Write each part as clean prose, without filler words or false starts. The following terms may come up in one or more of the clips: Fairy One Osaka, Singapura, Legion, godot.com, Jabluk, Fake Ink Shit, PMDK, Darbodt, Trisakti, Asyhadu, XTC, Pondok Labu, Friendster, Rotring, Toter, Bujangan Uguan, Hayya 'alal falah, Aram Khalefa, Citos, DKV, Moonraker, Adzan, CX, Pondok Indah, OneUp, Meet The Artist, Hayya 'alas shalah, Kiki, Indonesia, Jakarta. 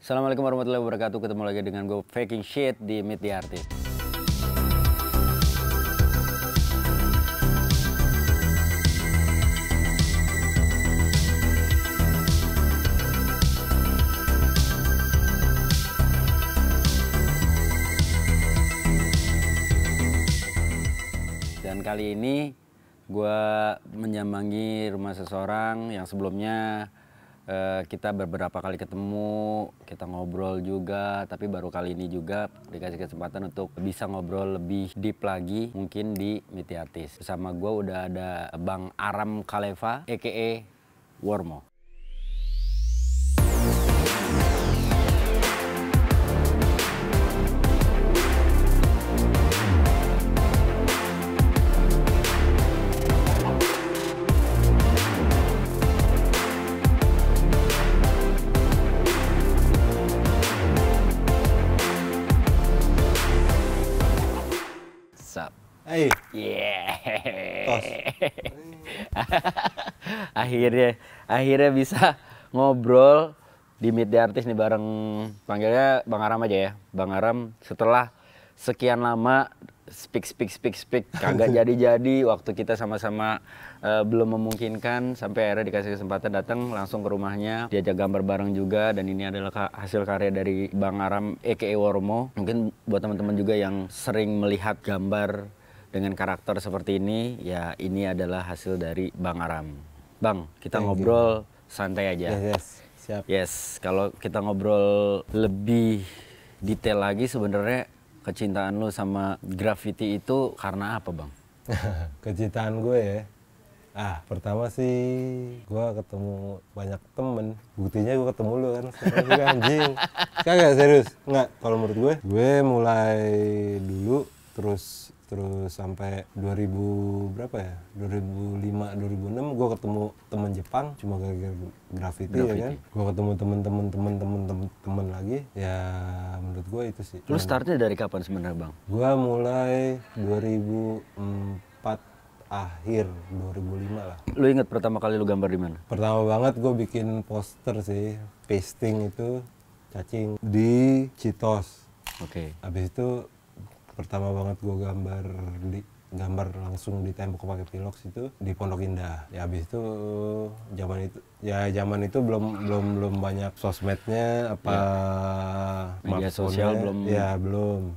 Assalamualaikum warahmatullahi wabarakatuh. Ketemu lagi dengan gue Fake Ink Shit di Meet The Artist. Dan kali ini gue menyambangi rumah seseorang yang sebelumnya kita beberapa kali ketemu, kita ngobrol juga, tapi baru kali ini juga dikasih kesempatan untuk bisa ngobrol lebih deep lagi mungkin di Meet The Artist. Bersama gue udah ada Bang Aram Khalefa a.k.a. Wormo. Akhirnya bisa ngobrol di Meet The Artist nih bareng, panggilnya Bang Aram aja ya. Bang Aram, setelah sekian lama speak kagak jadi-jadi, waktu kita sama-sama belum memungkinkan, sampai akhirnya dikasih kesempatan datang langsung ke rumahnya, diajak gambar bareng juga. Dan ini adalah hasil karya dari Bang Aram a.k.a. Wormo. Mungkin buat teman-teman juga yang sering melihat gambar dengan karakter seperti ini, ya ini adalah hasil dari Bang Aram. Bang, kita ngobrol santai aja. Yes. Siap. Yes, kalau kita ngobrol lebih detail lagi, sebenarnya kecintaan lu sama graffiti itu karena apa, Bang? Kecintaan gue ya? Pertama sih gue ketemu banyak temen. Buktinya gue ketemu lu kan, sekarang juga anjing. Kagak, serius. Nggak, kalau menurut gue mulai dulu terus sampai 2000 berapa ya, 2005 2006 gue ketemu teman Jepang cuma gara-gara graffiti ya kan. Gue ketemu temen lagi ya. Menurut gue itu sih. Lu startnya dari kapan sebenarnya, Bang? Gue mulai 2004 akhir 2005 lah. Lu inget pertama kali lu gambar di mana? Pertama banget gue bikin poster sih, pasting itu cacing di Citos. Oke. Habis itu pertama banget gue gambar langsung di tembok pakai pilox itu di Pondok Indah. Ya habis itu zaman itu belum banyak sosmednya apa ya. Media sosial belum. Ya belum.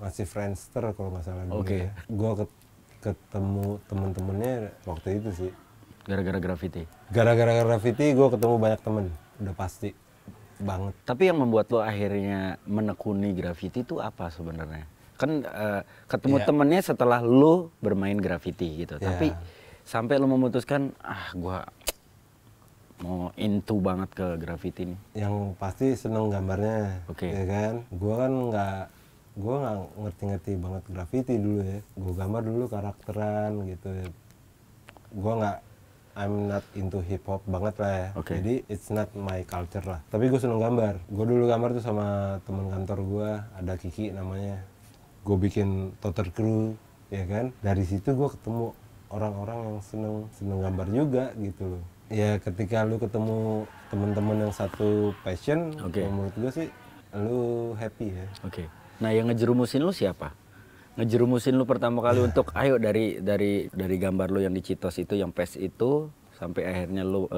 Masih Friendster kalau nggak salah. Oke. Gue ketemu temen-temennya waktu itu sih. Gara-gara graffiti. Gara-gara graffiti gue ketemu banyak temen. Udah pasti banget. Tapi yang membuat lo akhirnya menekuni graffiti itu apa sebenarnya? Kan ketemu temennya setelah lu bermain graffiti gitu, tapi sampai lu memutuskan gua mau into banget ke graffiti nih. Yang pasti seneng gambarnya, ya kan? Gua nggak ngerti-ngerti banget graffiti dulu ya. Gua gambar dulu karakteran gitu. Ya. I'm not into hip hop banget lah ya. Jadi it's not my culture lah. Tapi gua seneng gambar. Gua dulu gambar tuh sama temen kantor gua, ada Kiki namanya. Gue bikin Toter crew, ya kan? Dari situ gue ketemu orang-orang yang seneng gambar juga gitu loh. Ya ketika lu ketemu temen-temen yang satu passion, menurut gue sih lu happy ya. Oke. Nah yang ngejerumusin lu siapa? Ngejerumusin lu pertama kali untuk ayo dari gambar lu yang di Citos itu, yang pes itu, sampai akhirnya lu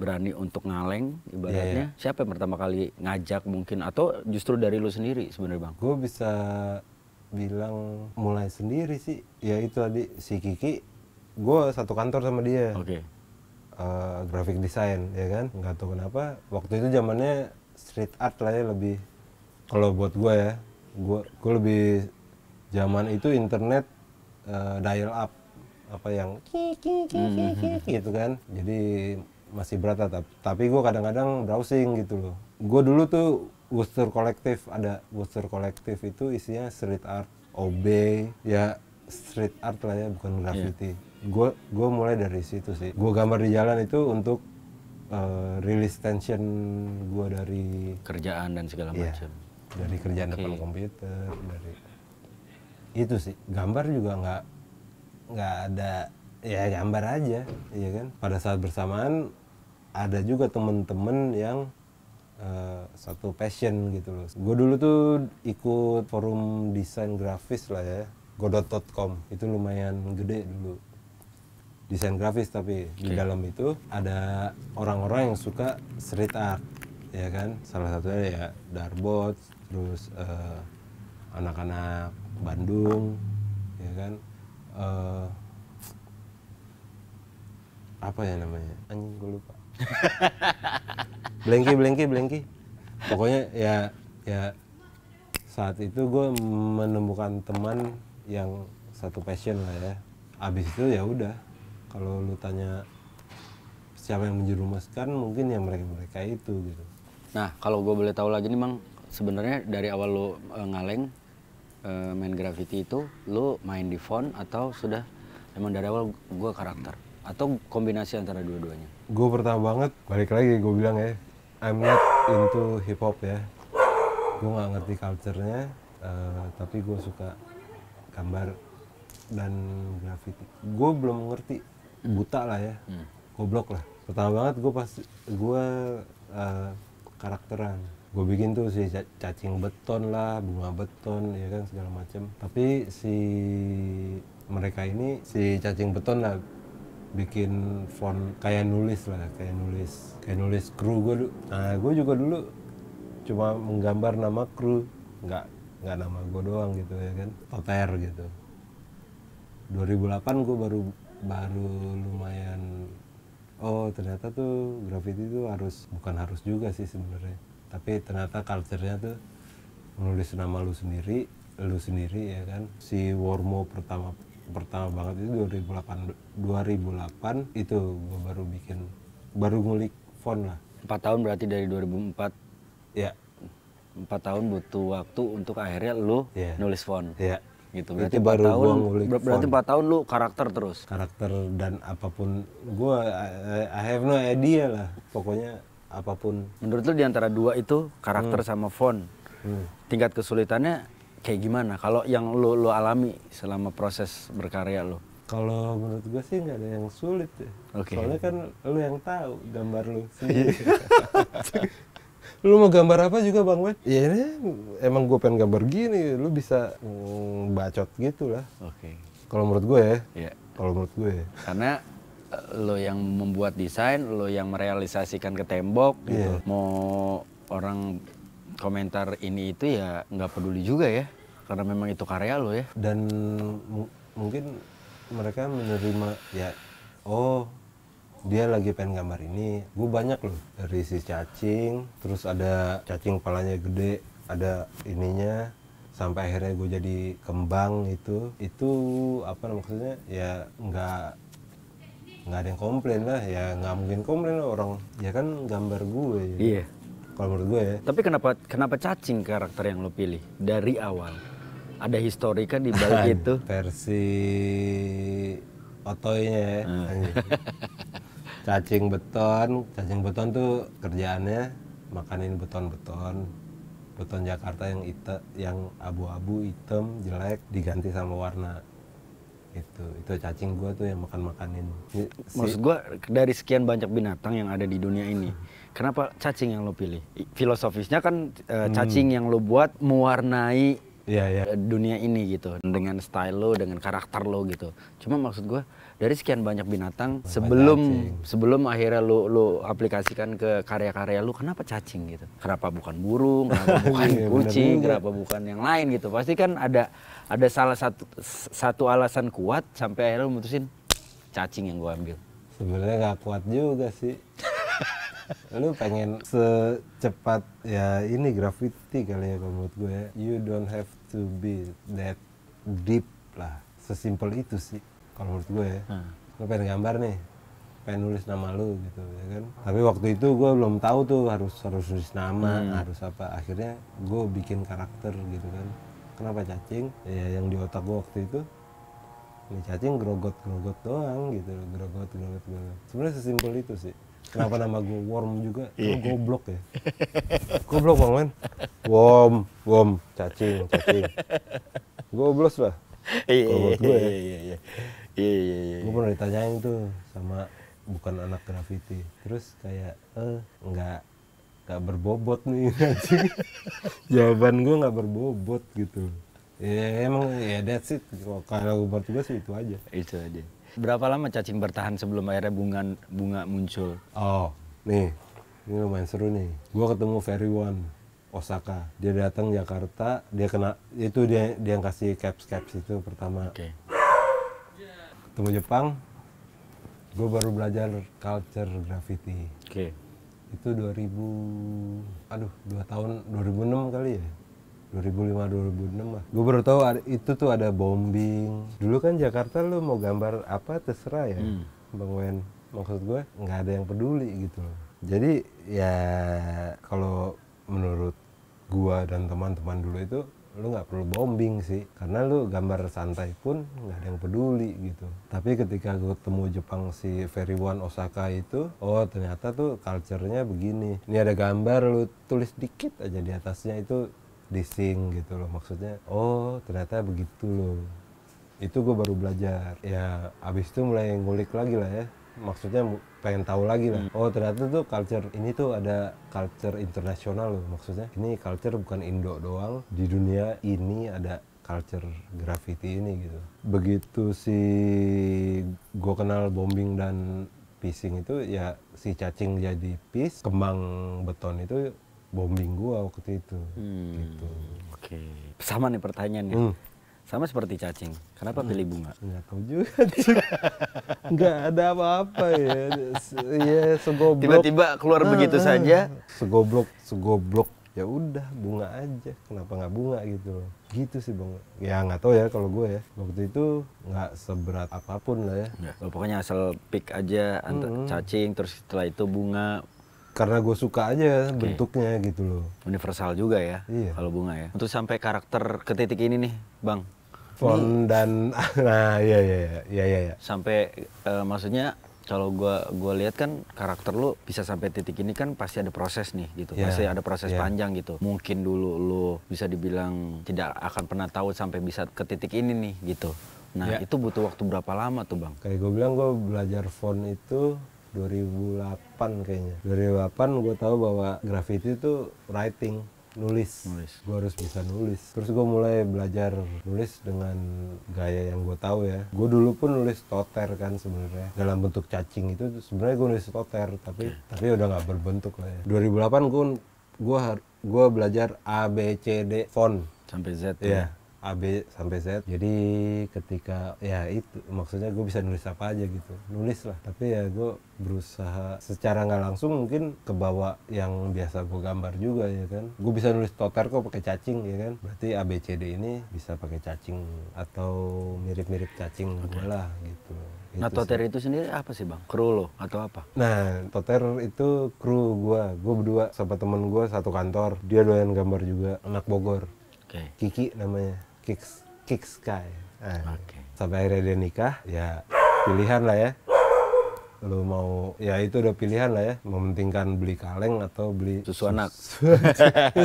berani untuk ngaleng ibaratnya. Siapa yang pertama kali ngajak mungkin, atau justru dari lu sendiri sebenarnya, Bang? Gue bisa bilang mulai sendiri sih, ya itu tadi si Kiki, gue satu kantor sama dia, graphic design ya kan, nggak tahu kenapa waktu itu zamannya street art lah ya, lebih kalau buat gue ya, gue lebih zaman itu internet dial up apa yang gitu kan, jadi masih berat tapi gue kadang-kadang browsing gitu loh. Gue dulu tuh Wooster Collective, ada Wooster Collective itu isinya street art, OB, ya street art lah ya, bukan graffiti. Gue mulai dari situ sih. Gue gambar di jalan itu untuk release tension gue dari kerjaan dan segala macam. Dari kerjaan depan komputer, dari itu sih. Gambar juga nggak ada, ya gambar aja, iya kan. Pada saat bersamaan ada juga temen-temen yang satu passion gitu loh. Gue dulu tuh ikut forum desain grafis lah ya, godot.com, itu lumayan gede dulu. Desain grafis tapi di dalam itu ada orang-orang yang suka street art, ya kan? Salah satunya ya Darbodt, terus anak-anak Bandung, ya kan? Apa ya namanya? Anjing gue lupa. Blengki. Pokoknya ya saat itu gue menemukan teman yang satu passion lah ya. Abis itu ya udah. Kalau lu tanya siapa yang menjerumuskan, mungkin ya mereka-mereka itu gitu. Nah, kalau gue boleh tahu lagi nih, Mang, sebenarnya dari awal lu ngaleng main graffiti itu, lu main di font atau sudah emang dari awal gue karakter? Atau kombinasi antara dua-duanya? Gue pertama banget, balik lagi gue bilang ya, I'm not into hip hop ya. Gue gak ngerti culture-nya, tapi gue suka gambar dan graffiti. Gue belum ngerti, buta lah ya, goblok lah. Pertama banget gue karakteran. Gue bikin tuh si cacing beton lah, bunga beton, ya kan, segala macem. Tapi si mereka ini, si cacing beton lah, bikin font kayak nulis lah, kayak nulis kru gue dulu. Nah, gue juga dulu cuma menggambar nama kru, nggak nama gue doang gitu ya kan, Toter gitu. 2008 gue baru lumayan, oh ternyata tuh graffiti tuh bukan harus juga sih sebenarnya, tapi ternyata culture-nya tuh menulis nama lu sendiri ya kan. Si Wormo pertama banget itu 2008 itu gue baru ngulik font lah. 4 tahun berarti dari 2004 ya, 4 tahun butuh waktu untuk akhirnya lu nulis font ya gitu. Berarti itu baru gue ngulik font. Berarti 4 tahun lu karakter dan apapun gue I have no idea lah, pokoknya apapun. Menurut lu diantara dua itu, karakter sama font, tingkat kesulitannya kayak gimana kalau yang lo alami selama proses berkarya lo? Kalau menurut gue sih nggak ada yang sulit ya. Okay. Soalnya kan lo yang tahu gambar lo sendiri. Lo mau gambar apa juga Bang Wet? Ya emang gue pengen gambar gini, lo bisa bacot gitu lah. Oke. Okay. Kalau menurut gue ya. Yeah. Kalau menurut gue ya. Karena lo yang membuat desain, lo yang merealisasikan ke tembok, gitu. Mau orang komentar ini itu ya nggak peduli juga ya, karena memang itu karya lo ya. Dan mungkin mereka menerima ya, oh dia lagi pengen gambar ini. Gue banyak loh, dari si cacing, terus ada cacing palanya gede, ada ininya, sampai akhirnya gue jadi kembang itu. Itu apa maksudnya ya, nggak ada yang komplain lah ya, nggak mungkin komplain lah orang, ya kan gambar gue. Iya. Yeah. Kalau menurut gue ya. Tapi kenapa cacing karakter yang lo pilih dari awal? Ada historika di balik itu. Versi otoynya ya. Cacing beton tuh kerjaannya makanin beton Jakarta yang hitam, yang abu-abu hitam jelek diganti sama warna. Itu cacing gue tuh yang makan-makanin. Maksud gue dari sekian banyak binatang yang ada di dunia ini, kenapa cacing yang lo pilih? Filosofisnya kan cacing yang lo buat mewarnai dunia ini gitu, dengan style lo, dengan karakter lo gitu. Cuma maksud gue dari sekian banyak binatang, sebelum akhirnya lo aplikasikan ke karya-karya lo, kenapa cacing gitu? Kenapa bukan burung? Kenapa bukan kucing? Kenapa bukan yang lain gitu? Pasti kan ada salah satu alasan kuat sampai akhirnya memutusin cacing yang gue ambil. Sebenarnya nggak kuat juga sih. Lu pengen secepat ya ini graffiti kali ya, kalau menurut gue ya. You don't have to be that deep lah. Sesimpel itu sih kalau menurut gue ya. Lu pengen gambar nih, pengen nulis nama lu gitu ya kan. Tapi waktu itu gue belum tahu tuh harus nulis nama, harus apa. Akhirnya gue bikin karakter gitu kan. Kenapa cacing? Ya yang di otak gue waktu itu, ini cacing grogot doang gitu, grogot. Sebenarnya sesimpel itu sih. Kenapa nama gue Worm juga? Goblok ya. Goblok Bang Man. Worm, cacing. Goblos lah. Iya. Gue pernah ditanyain tuh sama bukan anak graffiti. Terus kayak nggak nggak berbobot nih. Jawaban gue nggak berbobot gitu. Ya emang ya that's it. Kalau gue bertugas itu aja. Itu aja. Berapa lama cacing bertahan sebelum akhirnya bunga muncul? Oh, nih, ini lumayan seru nih. Gue ketemu Fairy One Osaka. Dia datang Jakarta. Dia kena itu dia yang kasih caps itu pertama. Okay. Ketemu Jepang. Gue baru belajar culture graffiti. Oke. Okay. Itu 2006 kali ya. 2005-2006 lah. Gue baru tahu itu tuh ada bombing. Dulu kan Jakarta lu mau gambar apa terserah ya, Bang Wen. Maksud gue nggak ada yang peduli gitu. Jadi ya kalau menurut gua dan teman-teman dulu itu lu nggak perlu bombing sih, karena lu gambar santai pun nggak ada yang peduli gitu. Tapi ketika gue ketemu Jepang si Fairy One Osaka itu, oh ternyata tuh culture-nya begini. Ini ada gambar lu tulis dikit aja di atasnya itu dissing gitu loh, maksudnya oh ternyata begitu loh. Itu gue baru belajar ya, abis itu mulai ngulik lagi lah ya, maksudnya pengen tahu lagi lah. Oh ternyata tuh culture ini tuh ada culture internasional loh, maksudnya ini culture bukan Indo doang, di dunia ini ada culture graffiti ini gitu. Begitu si gue kenal bombing dan pissing itu ya, si cacing jadi piss, kembang beton itu bombing gua waktu itu. Gitu. Oke. Okay. Sama nih pertanyaannya. Sama seperti cacing. Kenapa pilih bunga? Enggak tahu juga. Enggak ada apa-apa ya. Ya segoblok. Tiba-tiba keluar begitu saja. Segoblok. Ya udah bunga aja. Kenapa nggak bunga gitu? Gitu sih Bang. Ya nggak tahu ya kalau gue ya. Waktu itu nggak seberat apapun lah ya. Nah, pokoknya asal pick aja cacing, terus setelah itu bunga. Karena gue suka aja bentuknya gitu loh. Universal juga ya, iya. Kalau bunga ya. Untuk sampai karakter ke titik ini nih Bang. Font dan, nah iya. Sampai maksudnya kalau gue lihat kan karakter lu bisa sampai titik ini kan pasti ada proses nih gitu. Yeah. Pasti ada proses panjang gitu. Mungkin dulu lu bisa dibilang tidak akan pernah tahu sampai bisa ke titik ini nih gitu. Nah itu butuh waktu berapa lama tuh Bang? Kayak gue bilang gue belajar font itu 2008 kayaknya. 2008 gue tahu bahwa graffiti itu writing, nulis. Gue harus bisa nulis. Terus gue mulai belajar nulis dengan gaya yang gue tahu ya. Gue dulu pun nulis toter kan sebenarnya. Dalam bentuk cacing itu sebenarnya gue nulis toter, tapi udah nggak berbentuk lah ya. 2008 gue belajar A B C D font sampai Z. Iya. A, B, sampai Z. Jadi ketika ya itu maksudnya gue bisa nulis apa aja gitu. Nulis lah. Tapi ya gue berusaha secara nggak langsung mungkin kebawa yang biasa gue gambar juga ya kan. Gue bisa nulis toter kok pakai cacing ya kan. Berarti A, B, C, D ini bisa pakai cacing atau mirip-mirip cacing gue lah gitu. Nah toter itu sendiri apa sih Bang? Kru lo atau apa? Nah toter itu kru gue berdua sama temen gue satu kantor. Dia doyan gambar juga, anak Bogor. Kiki namanya. Kicksky. Sampai akhirnya dia nikah, ya pilihan lah ya. Lu mau, ya itu udah pilihan lah ya. Mementingkan beli kaleng atau beli susu anak.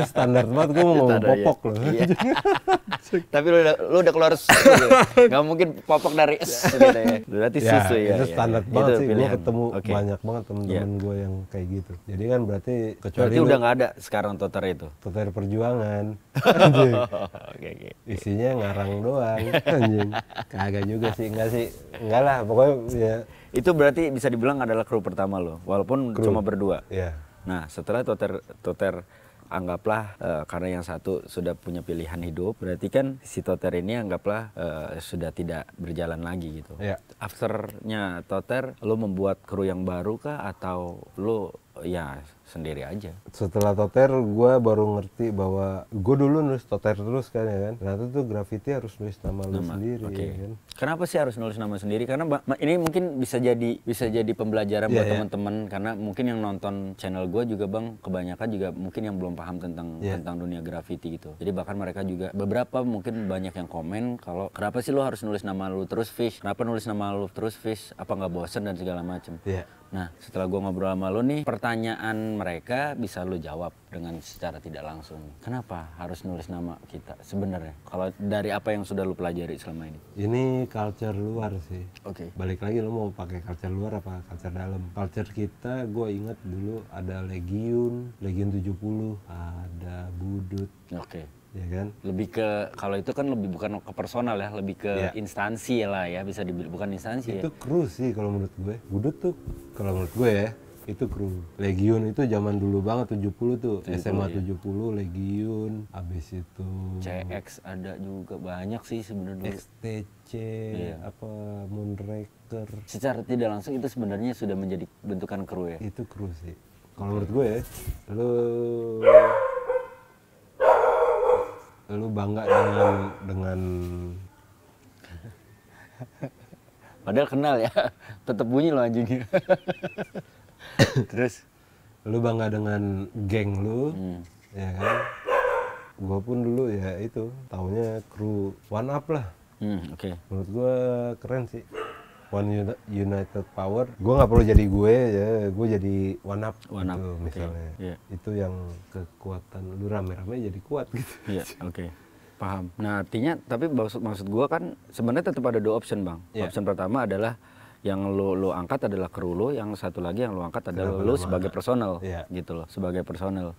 Standar banget, gue mau popok loh. Iya. Tapi lu udah keluar susu gitu. Gak mungkin popok dari gitu ya. Berarti susu ya. Itu standar banget itu sih, gue ketemu banyak banget temen-temen gue yang kayak gitu. Jadi kan berarti kecuali berarti udah gak ada sekarang toter itu? Toter perjuangan. Okay. Isinya ngarang doang. Kagak juga sih, enggak lah pokoknya ya. Itu berarti bisa dibilang adalah kru pertama lo, walaupun cuma berdua. Yeah. Nah setelah toter anggaplah karena yang satu sudah punya pilihan hidup, berarti kan si toter ini anggaplah sudah tidak berjalan lagi gitu. Yeah. Afternya toter, lo membuat kru yang baru kah atau lo ya sendiri aja? Setelah toter gue baru ngerti bahwa gue dulu nulis toter terus kan ya kan. Ternyata tuh graffiti harus nulis nama. Lu sendiri. Ya kan? Kenapa sih harus nulis nama sendiri? Karena ini mungkin bisa jadi pembelajaran buat teman-teman, karena mungkin yang nonton channel gue juga Bang kebanyakan juga mungkin yang belum paham tentang dunia graffiti gitu. Jadi bahkan mereka juga beberapa mungkin banyak yang komen kalau kenapa sih lo harus nulis nama lu terus fish? Kenapa nulis nama lu terus fish? Apa nggak bosen dan segala macem? Nah, setelah gue ngobrol sama lo nih, pertanyaan mereka bisa lo jawab dengan secara tidak langsung. Kenapa harus nulis nama kita sebenarnya? Kalau dari apa yang sudah lo pelajari selama ini? Ini culture luar sih. Oke. Okay. Balik lagi lo mau pakai culture luar apa culture dalam? Culture kita, gue inget dulu ada Legion 70, ada Budut. Oke. Okay. Ya kan? Lebih ke, kalau itu kan lebih bukan ke personal ya, lebih ke instansi lah ya, bisa dibilang bukan instansi itu ya. Kru sih kalau menurut gue, Budut tuh kalau menurut gue ya, itu kru. Legion itu zaman dulu banget, 70 tuh, 70, SMA ya. 70, Legion, abis itu... CX ada juga, banyak sih sebenarnya. XTC, iya. Apa, Moonraker. Secara tidak langsung itu sebenarnya sudah menjadi bentukan kru ya? Itu kru sih, kalau menurut gue ya, lu bangga dengan padahal kenal ya, tetap bunyi lo anjingnya. Terus lu bangga dengan geng lu, ya kan? Gua pun dulu ya itu taunya kru OneUp lah. Oke. Menurut gua keren sih. One United Power, gue nggak perlu jadi gue ya, gue jadi OneUp gitu misalnya. Okay. Yeah. Itu yang kekuatan lu rame-rame jadi kuat gitu. Iya, yeah. Oke. Okay. Paham. Nah artinya, tapi maksud gue kan sebenarnya tetap ada dua option bang. Yeah. Option pertama adalah yang lu angkat adalah kru lu, yang satu lagi yang lu angkat adalah lu sebagai personal, yeah. Gitu loh, sebagai personal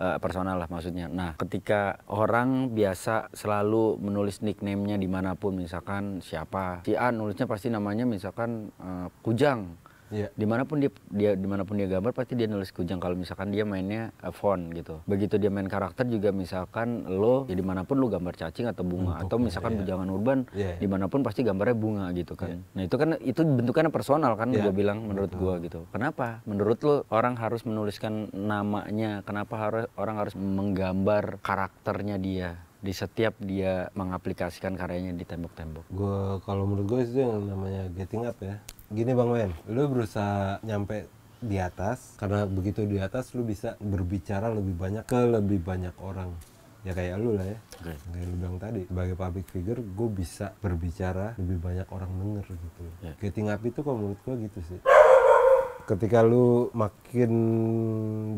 lah maksudnya. Nah, ketika orang biasa selalu menulis nickname-nya dimanapun, misalkan siapa, si A nulisnya pasti namanya misalkan Kujang, yeah. dimanapun dia gambar pasti dia nulis Kujang kalau misalkan dia mainnya font gitu. Begitu dia main karakter juga misalkan lo, ya dimanapun lo gambar cacing atau bunga, atau misalkan Bujangan Urban, dimanapun pasti gambarnya bunga gitu kan. Nah itu kan itu bentukannya personal kan, gue bilang menurut gue gitu. Kenapa menurut lo orang harus menuliskan namanya? Kenapa orang harus menggambar karakternya dia di setiap dia mengaplikasikan karyanya di tembok-tembok? Gue kalau menurut gue itu yang namanya getting up ya. Gini Bang Wen, lu berusaha nyampe di atas, karena begitu di atas lu bisa berbicara lebih banyak ke lebih banyak orang. Ya kayak lu lah ya, kayak lu bilang tadi, sebagai public figure gue bisa berbicara lebih banyak orang denger gitu. Yeah. Getting up itu kalau menurut gue gitu sih. Ketika lu makin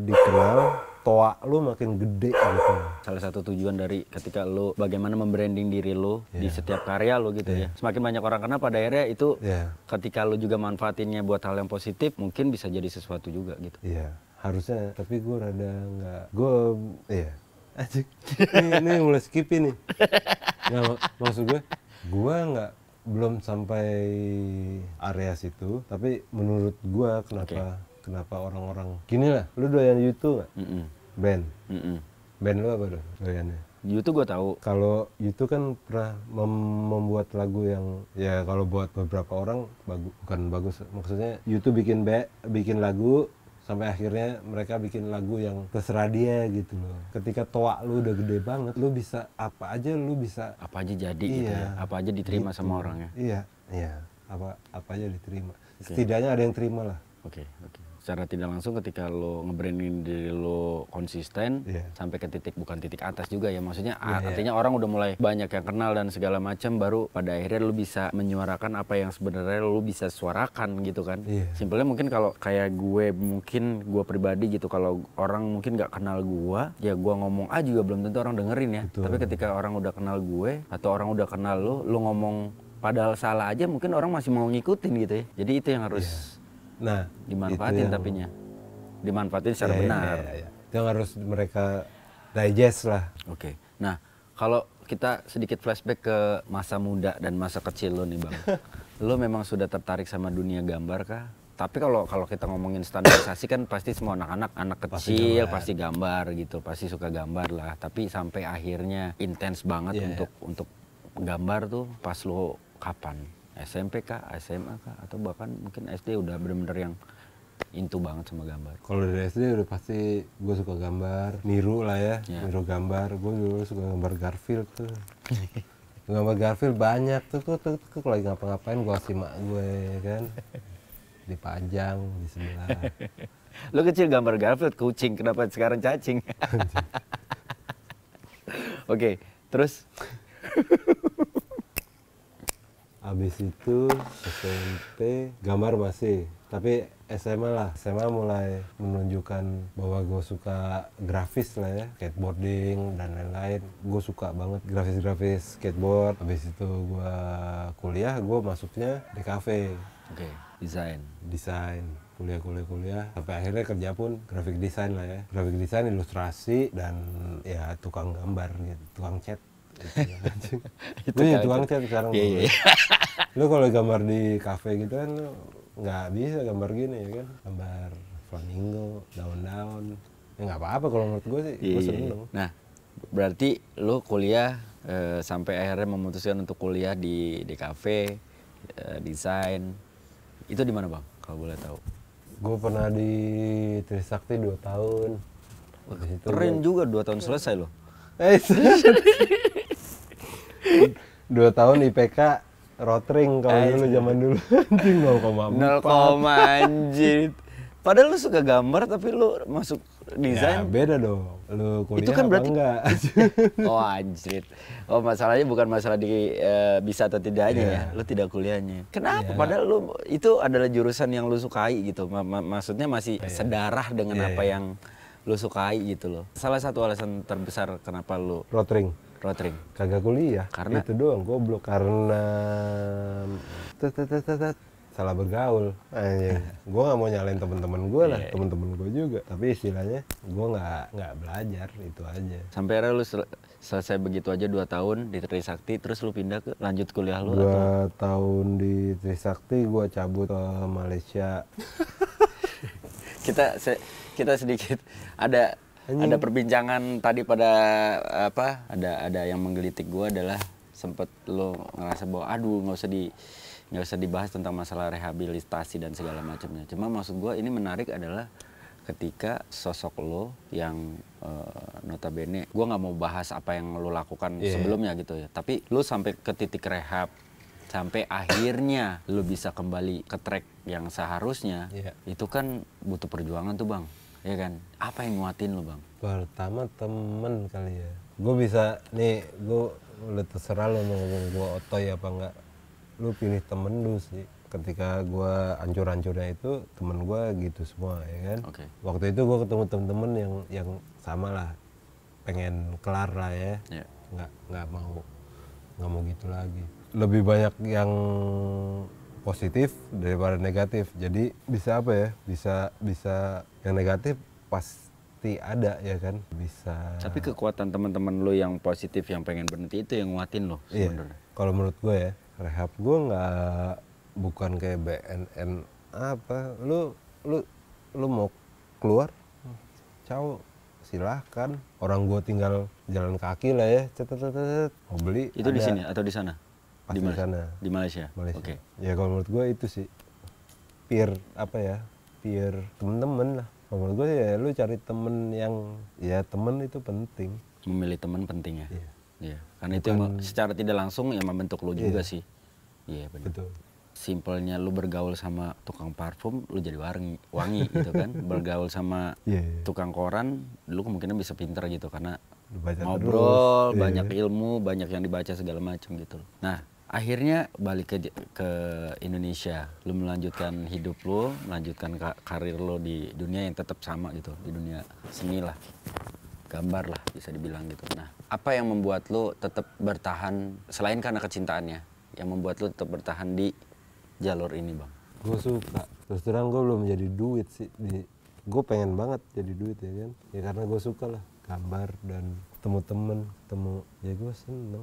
dikenal, toa lu makin gede gitu. Salah satu tujuan dari ketika lu bagaimana membranding diri lu di setiap karya lu gitu ya. Semakin banyak orang kenal pada akhirnya itu ketika lu juga manfaatinnya buat hal yang positif mungkin bisa jadi sesuatu juga gitu. Iya, harusnya tapi gue rada nggak, gue ini mulai skip ini. Nah, maksud gue nggak belum sampai area situ, tapi menurut gue kenapa orang-orang gini lah, lu doyan YouTube nggak? Band lu apa tuh doyannya? YouTube gue tahu. Kalau YouTube kan pernah membuat lagu yang ya kalau buat beberapa orang bukan bagus. Maksudnya YouTube bikin lagu sampai akhirnya mereka bikin lagu yang terserah dia gitu loh. Ketika toa lu udah gede banget, lu bisa apa aja, jadi gitu ya. Apa aja diterima gitu. Sama orang ya. Iya. Apa aja diterima. Okay. Setidaknya ada yang terima lah. Oke. Secara tidak langsung ketika lo nge-branding diri lo konsisten sampai ke titik, bukan titik atas juga ya maksudnya, artinya orang udah mulai banyak yang kenal dan segala macam, baru pada akhirnya lo bisa menyuarakan apa yang sebenarnya lo bisa suarakan gitu kan. Simpelnya mungkin kalau kayak gue, mungkin gue pribadi gitu, kalau orang mungkin nggak kenal gue ya gue ngomong A juga belum tentu orang dengerin ya. Betul. Tapi ketika orang udah kenal gue atau orang udah kenal lo ngomong padahal salah aja mungkin orang masih mau ngikutin gitu ya. Jadi itu yang harus nah dimanfaatin, dimanfaatin secara benar. Itu yang harus mereka digest lah. Oke. Nah kalau kita sedikit flashback ke masa muda dan masa kecil lo nih bang, lo memang sudah tertarik sama dunia gambar kah? Tapi kalau kita ngomongin standarisasi kan pasti semua anak kecil pasti gambar gitu, pasti suka gambar lah. Tapi sampai akhirnya intens banget untuk gambar tuh pas lo kapan? SMP kah, SMA kah, atau bahkan mungkin SD udah bener-bener yang into banget sama gambar? Kalau dari SD udah pasti gue suka gambar, niru lah ya, niru gambar. Gue dulu suka gambar Garfield tuh. Gambar Garfield banyak tuh, kalau lagi ngapa-ngapain gue kasih mak gue ya kan. Dipajang di sebelah. Lo kecil gambar Garfield, kucing, kenapa sekarang cacing? Oke, terus? Habis itu SMP gambar masih, tapi SMA lah. SMA mulai menunjukkan bahwa gue suka grafis lah ya, skateboarding dan lain-lain. Gue suka banget grafis-grafis skateboard. Habis itu gue kuliah, gue masuknya di kafe. Oke, desain. Desain. Kuliah. Sampai akhirnya kerja pun grafik desain lah ya. Grafik desain, ilustrasi, dan ya tukang gambar gitu, tukang cat. Itu ya tukang cat sekarang. Iya. Lu kalau gambar di kafe gitu kan lu nggak bisa gambar gini ya kan, gambar flamingo, daun-daun. Ya nggak apa-apa kalau menurut gue sih, gue seneng. Nah, berarti lu kuliah sampai akhirnya memutuskan untuk kuliah di kafe desain. Itu di mana bang? Kalau boleh tahu? Gue pernah di Trisakti 2 tahun. Keren juga 2 tahun selesai loh. 2 tahun IPK rotring kalau dulu zaman dulu anjing 0,4. Anjing. Padahal lu suka gambar tapi lu masuk desain. Ya, beda dong. Lu kuliah itu kan berarti enggak. Oh anjir. Oh masalahnya bukan masalah di bisa atau tidaknya ya. Lu tidak kuliahnya. Kenapa? Padahal lu itu adalah jurusan yang lu sukai gitu. Maksudnya masih sedarah dengan apa yang lu sukai gitu loh. Salah satu alasan terbesar kenapa lu rotring kagak kuliah karena itu doang goblok, karena salah bergaul anjing. Gue nggak mau nyalain temen-temen gue lah, temen-temen gue juga, tapi istilahnya gue nggak belajar, itu aja. Sampai akhirnya lu selesai begitu aja 2 tahun di Trisakti, terus lu pindah ke lanjut kuliah lu 2 tahun di Trisakti, gue cabut ke Malaysia. Kita sedikit ada perbincangan tadi pada apa, ada yang menggelitik gua adalah sempet lo ngerasa bahwa aduh nggak usah dibahas tentang masalah rehabilitasi dan segala macamnya. Cuma maksud gua ini menarik adalah ketika sosok lo yang notabene gua nggak mau bahas apa yang lo lakukan sebelumnya gitu ya, tapi lo sampai ke titik rehab sampai akhirnya lu bisa kembali ke track yang seharusnya, itu kan butuh perjuangan tuh bang, ya kan? Apa yang nguatin lu bang? Pertama temen kali ya, gue bisa nih, lu terserah lu mau ngomong gue otoy apa enggak, lu pilih temen lu sih. Ketika gue hancur-hancurnya itu temen gue gitu semua ya kan. Waktu itu gue ketemu temen-temen yang sama lah, pengen kelar lah ya, nggak mau gitu lagi. Lebih banyak yang positif daripada negatif. Jadi bisa apa ya? Bisa yang negatif pasti ada ya kan? Bisa. Tapi kekuatan teman-teman lo yang positif yang pengen berhenti itu yang nguatin lo sebenarnya. Iya. Kalau menurut gue ya, rehab gue bukan kayak BNN apa. Lu mau keluar? Ciao. Silahkan. Orang gue tinggal jalan kaki lah ya. Cetet. Mau beli. Itu ada. Di sini atau di sana? Di Malaysia. Oke. Ya kalau menurut gue itu sih peer temen-temen lah. Kalau menurut gue ya lu cari temen yang ya temen itu penting. Memilih temen penting ya. Iya. Karena bukan, itu yang secara tidak langsung yang membentuk lu juga sih. Iya benar. Betul. Simpelnya lu bergaul sama tukang parfum, lu jadi wangi gitu kan. Bergaul sama tukang koran, lu kemungkinan bisa pinter gitu karena baca ngobrol, terus. Banyak ilmu, banyak yang dibaca segala macam gitu. Nah, akhirnya balik ke Indonesia, lu melanjutkan hidup lu, melanjutkan karir lu di dunia yang tetap sama gitu, di dunia seni lah, gambar lah bisa dibilang gitu. Nah, apa yang membuat lu tetap bertahan selain karena kecintaannya, yang membuat lu tetap bertahan di jalur ini, bang? Gue suka. Terus terang gue belum jadi duit sih. Gue pengen banget jadi duit ya kan? Ya karena gue suka lah. Gambar dan ketemu temen, ya gue seneng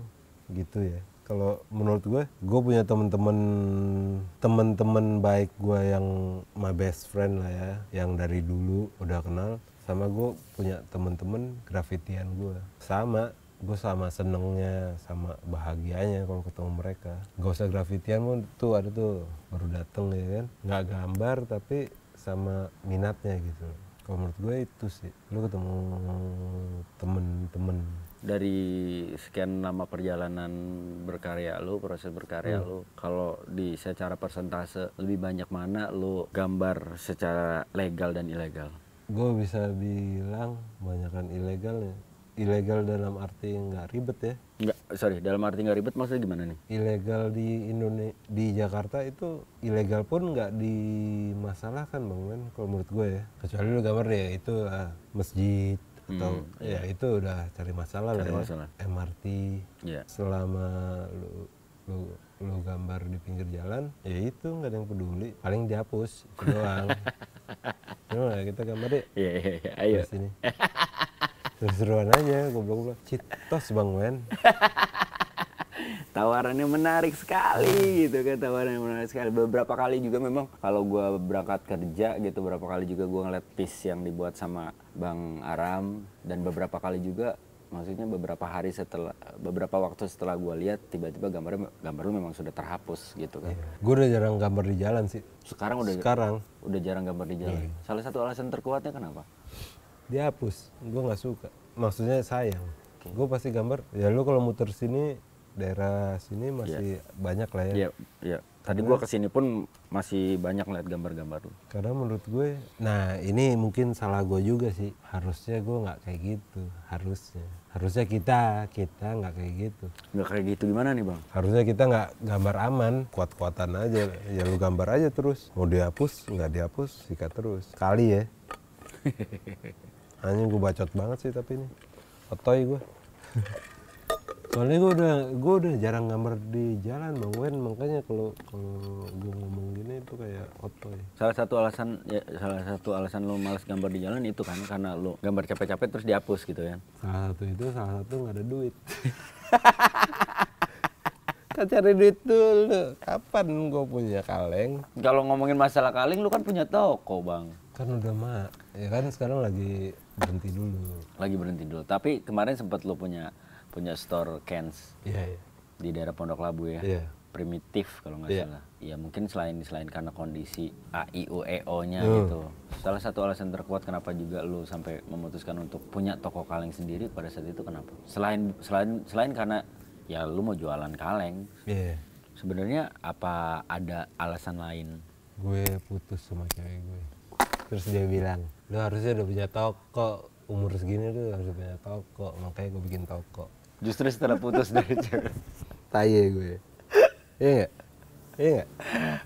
gitu ya. Kalau menurut gue punya temen-temen baik gue yang my best friend lah ya, yang dari dulu udah kenal. Sama gue punya temen-temen grafitian gue, gue sama senengnya, sama bahagianya kalau ketemu mereka. Gak usah grafitian pun tuh ada tuh baru dateng ya kan, nggak gambar tapi sama minatnya gitu. Kalau menurut gue itu sih, lu ketemu temen-temen. Dari sekian lama perjalanan berkarya lu, proses berkarya lu, kalau di secara persentase lebih banyak mana lu gambar secara legal dan ilegal? Gue bisa bilang kebanyakan ilegal ya. Ilegal dalam arti nggak ribet ya? Nggak, sorry, dalam arti nggak ribet maksudnya gimana nih? Ilegal di Indonesia, di Jakarta itu ilegal pun nggak dimasalahkan Bang Men, kalau menurut gue ya. Kecuali lu gambar ya itu masjid atau ya itu udah cari masalah lah ya. Masalah. MRT selama lu gambar di pinggir jalan, ya itu nggak ada yang peduli. Paling dihapus itu doang. Nah, kita gambar deh. Iya, iya, ayo. Sini. Seru-seruan aja, goblok-goblok. Citos Bang Men. Tawarannya menarik sekali gitu kan, tawarannya menarik sekali. Beberapa kali juga memang kalau gue berangkat kerja gitu, beberapa kali juga gue ngeliat piece yang dibuat sama Bang Aram. Dan beberapa kali juga, maksudnya beberapa hari setelah, beberapa waktu setelah gue lihat, tiba-tiba gambar lu memang sudah terhapus gitu kan. Yeah. Gue udah jarang gambar di jalan sih. Sekarang udah jarang gambar di jalan. Yeah. Salah satu alasan terkuatnya kenapa? Dihapus, gue nggak suka. Maksudnya sayang. Okay. Gue pasti gambar. Ya lu kalau muter sini, daerah sini masih banyak lah ya. Iya. Yeah. Tadi gue kesini pun masih banyak ngeliat gambar-gambar lu. Karena menurut gue, nah ini mungkin salah gue juga sih. Harusnya gue nggak kayak gitu. Harusnya kita nggak kayak gitu. Nggak kayak gitu gimana nih Bang? Harusnya kita nggak gambar aman, kuat-kuatan aja. Ya lu gambar aja terus. Mau dihapus, nggak dihapus, sikat terus. Kali ya. Hanya gue bacot banget sih tapi ini otoy gue. Soalnya gue udah jarang gambar di jalan Bang Wen, makanya kalau gue ngomong gini itu kayak otoy. Salah satu alasan lo malas gambar di jalan itu kan karena lo gambar capek-capek terus dihapus gitu ya. Salah satu nggak ada duit. Kan cari duit dulu, kapan gue punya kaleng? Kalau ngomongin masalah kaleng, lu kan punya toko Bang. Kan udah mah, ya kan sekarang lagi berhenti dulu. Tapi kemarin sempat lu punya store cans di daerah Pondok Labu ya. Yeah. Primitif kalau nggak salah. Ya mungkin selain karena kondisi AIUEO-nya gitu. Salah satu alasan terkuat kenapa juga lu sampai memutuskan untuk punya toko kaleng sendiri pada saat itu kenapa? Selain karena ya lu mau jualan kaleng. Iya. Yeah. Sebenarnya apa ada alasan lain? Gue putus sama cewek gue. Terus dia bilang, lu harusnya udah punya toko. Umur segini lu harus punya toko. Makanya gue bikin toko. Justru setelah putus dari cewek. Taye gue. Iya gak? Iya gak?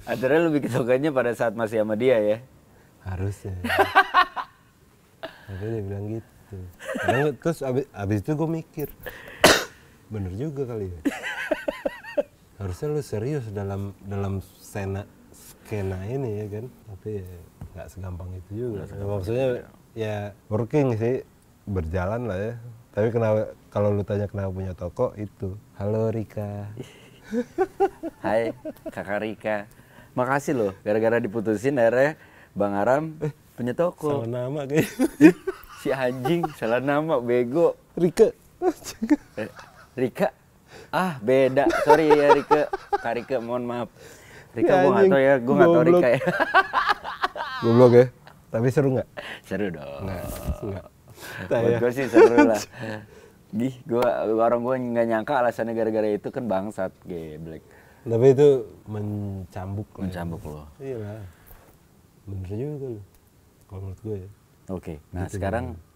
Akhirnya lu bikin tokonya pada saat masih sama dia ya? Harusnya. Akhirnya dia bilang gitu. Terus abis itu gue mikir. Bener juga kali ya. Harusnya lu serius dalam skena ini ya kan, tapi ya nggak segampang itu juga. Maksudnya ya working sih, berjalan lah ya. Tapi kenapa kalau lu tanya kenapa punya toko itu, halo Rika. Hai kakak Rika, makasih loh gara-gara diputusin akhirnya Bang Aram punya toko. Salah nama kayak si anjing, salah nama bego. Rika. Rika, beda, sorry ya Rika, Kak Rika mohon maaf. Rika gue nggak tahu ya, gue nggak tahu Rika ya. Goblok ya, tapi seru nggak? Seru dong. Nggak. Buat gue sih seru lah. Orang gue nggak nyangka alasannya gara-gara itu kan bangsat, geblek. Tapi itu mencambuk loh. Iya lah, bener juga loh, kalau menurut gue ya. Oke, nah gitu sekarang. Juga.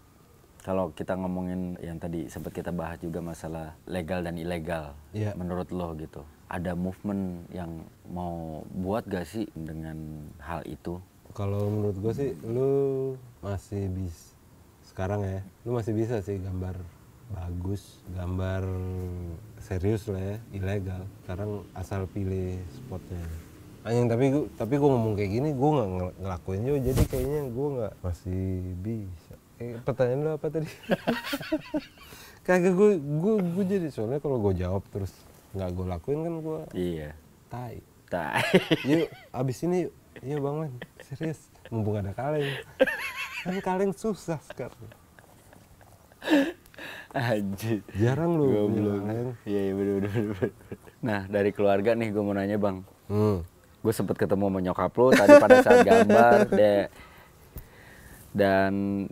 Kalau kita ngomongin yang tadi sempat kita bahas juga masalah legal dan ilegal, menurut lo gitu, ada movement yang mau buat gak sih dengan hal itu? Kalau menurut gue sih, lo masih bisa, sekarang ya, lo masih bisa sih gambar bagus, gambar serius lah ya, ilegal. Sekarang asal pilih spotnya. Anjing, tapi gue ngomong kayak gini, gue nggak ngelakuin juga, jadi kayaknya gue nggak masih bisa. Pertanyaan lu apa tadi? Kagak, gue jadi soalnya kalau gue jawab terus nggak gue lakuin kan gue tai. Yuk abis ini yuk Bang Man, serius, mumpung ada kaleng kan, kaleng susah sekarang aja, jarang lu kaleng. Iya bener. Nah dari keluarga nih gue mau nanya Bang. Gue sempet ketemu sama nyokap lu tadi pada saat gambar deh. Dan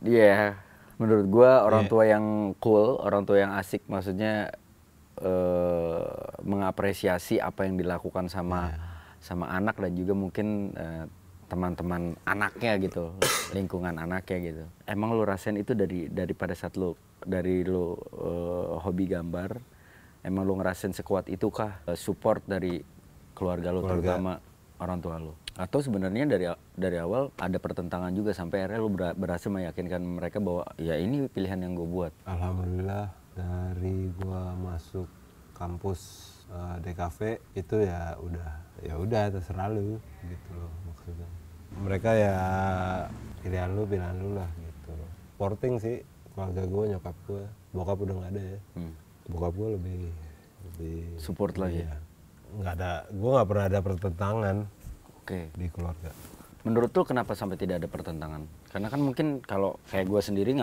menurut gue orang tua yang cool, orang tua yang asik, maksudnya mengapresiasi apa yang dilakukan sama anak dan juga mungkin teman-teman anaknya gitu, lingkungan anaknya gitu. Emang lu rasain itu dari pada saat lu dari lo hobi gambar, emang lo ngerasain sekuat itukah support dari keluarga lo, terutama orang tua lo? Atau sebenarnya dari awal ada pertentangan juga sampai akhirnya lo berhasil meyakinkan mereka bahwa ya ini pilihan yang gue buat? Alhamdulillah, dari gue masuk kampus DKV itu ya udah terserah lu gitu loh, maksudnya mereka ya pilihan lu, pilihan lu lah gitu. Porting sih keluarga gue, nyokap gue, bokap udah nggak ada ya. Bokap gue lebih support lah ya, nggak ada, gue nggak pernah ada pertentangan. Oke. Di keluarga menurut lu kenapa sampai tidak ada pertentangan? Karena kan mungkin kalau kayak gue sendiri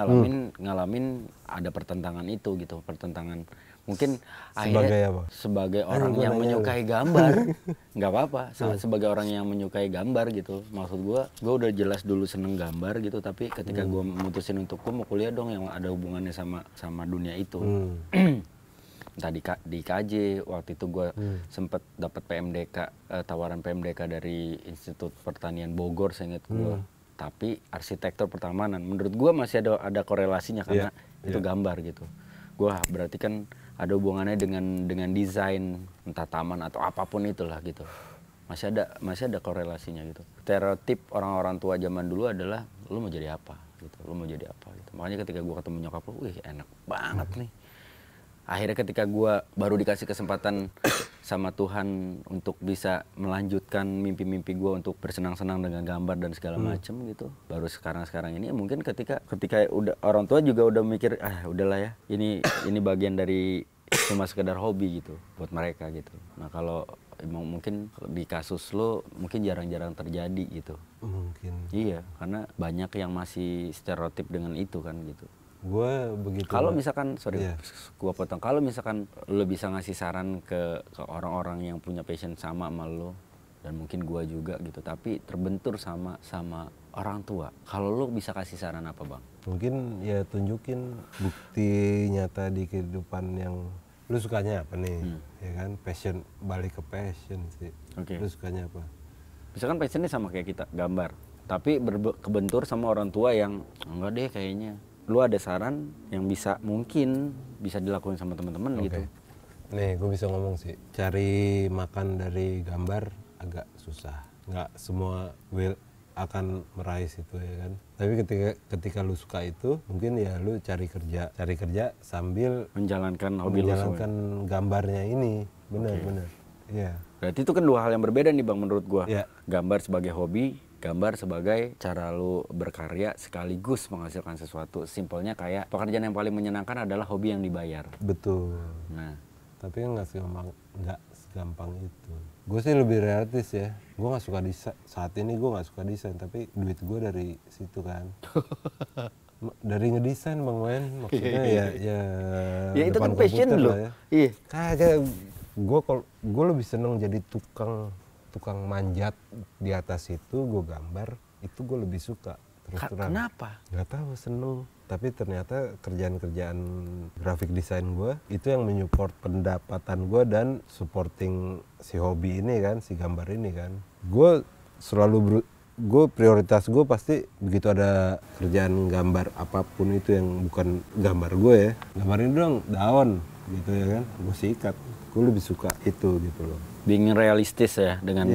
ngalamin ada pertentangan itu gitu, pertentangan mungkin sebagai apa? Sebagai orang yang menyukai gambar, nggak apa-apa. Sebagai orang yang menyukai gambar gitu, maksud gue udah jelas dulu seneng gambar gitu, tapi ketika gue memutusin untuk gue mau kuliah dong yang ada hubungannya sama dunia itu. Entah di KJ, waktu itu gue sempet dapat PMDK, tawaran PMDK dari Institut Pertanian Bogor seinget gue, tapi arsitektur pertamanan. Menurut gue masih ada korelasinya karena itu gambar gitu. Gue berarti kan ada hubungannya dengan desain, entah taman atau apapun itulah gitu, masih ada korelasinya gitu. Stereotip orang-orang tua zaman dulu adalah lu mau jadi apa gitu, lu mau jadi apa gitu. Makanya ketika gua ketemu nyokap lu, wih enak banget nih. Akhirnya ketika gua baru dikasih kesempatan sama Tuhan untuk bisa melanjutkan mimpi-mimpi gua untuk bersenang-senang dengan gambar dan segala macem gitu. Baru sekarang ini mungkin ketika udah orang tua juga udah mikir udahlah ya, ini bagian dari cuma sekedar hobi gitu buat mereka gitu. Nah kalau mungkin di kasus lo mungkin jarang-jarang terjadi gitu. Mungkin. Iya, karena banyak yang masih stereotip dengan itu kan gitu. Gue begitu. Kalau misalkan, gue potong. Kalau misalkan lo bisa ngasih saran ke orang-orang yang punya passion sama lo dan mungkin gue juga gitu, tapi terbentur sama orang tua. Kalau lo bisa kasih saran apa bang? Mungkin ya tunjukin bukti nyata di kehidupan yang lo sukanya apa nih, ya kan? Passion, balik ke passion sih. Oke. Lo sukanya apa? Misalkan passionnya sama kayak kita, gambar, tapi kebentur sama orang tua yang enggak deh kayaknya. Lu ada saran yang bisa mungkin bisa dilakuin sama teman-teman gitu? Nih gue bisa ngomong sih, cari makan dari gambar agak susah. Nggak semua will akan meraih itu ya kan. Tapi ketika lu suka itu, mungkin ya lu cari kerja sambil menjalankan hobi lu. Menjalankan gambarnya ini, benar-benar. Iya. Berarti itu kan dua hal yang berbeda nih bang menurut gua. Yeah. Gambar sebagai hobi. Gambar sebagai cara lu berkarya sekaligus menghasilkan sesuatu. Simpelnya kayak pekerjaan yang paling menyenangkan adalah hobi yang dibayar. Betul. Nah, tapi nggak segampang itu. Gue sih lebih realistis ya. Gue nggak suka desain. Saat ini gue nggak suka desain, tapi duit gue dari situ kan. Dari ngedesain bang Wen, maksudnya ya itu kan passion lo. Iya. Kagak. Gue lebih seneng jadi tukang manjat di atas itu, gue gambar itu gue lebih suka terus terang. Kenapa? Gak tahu, seneng. Tapi ternyata kerjaan grafik desain gue itu yang menyupport pendapatan gue dan supporting si hobi ini kan, si gambar ini kan. Gue selalu prioritas gue pasti begitu ada kerjaan gambar apapun itu yang bukan gambar gue ya, gambarin dong daun gitu ya kan, gue sikat. Gue lebih suka itu gitu loh. Being realistis ya dengan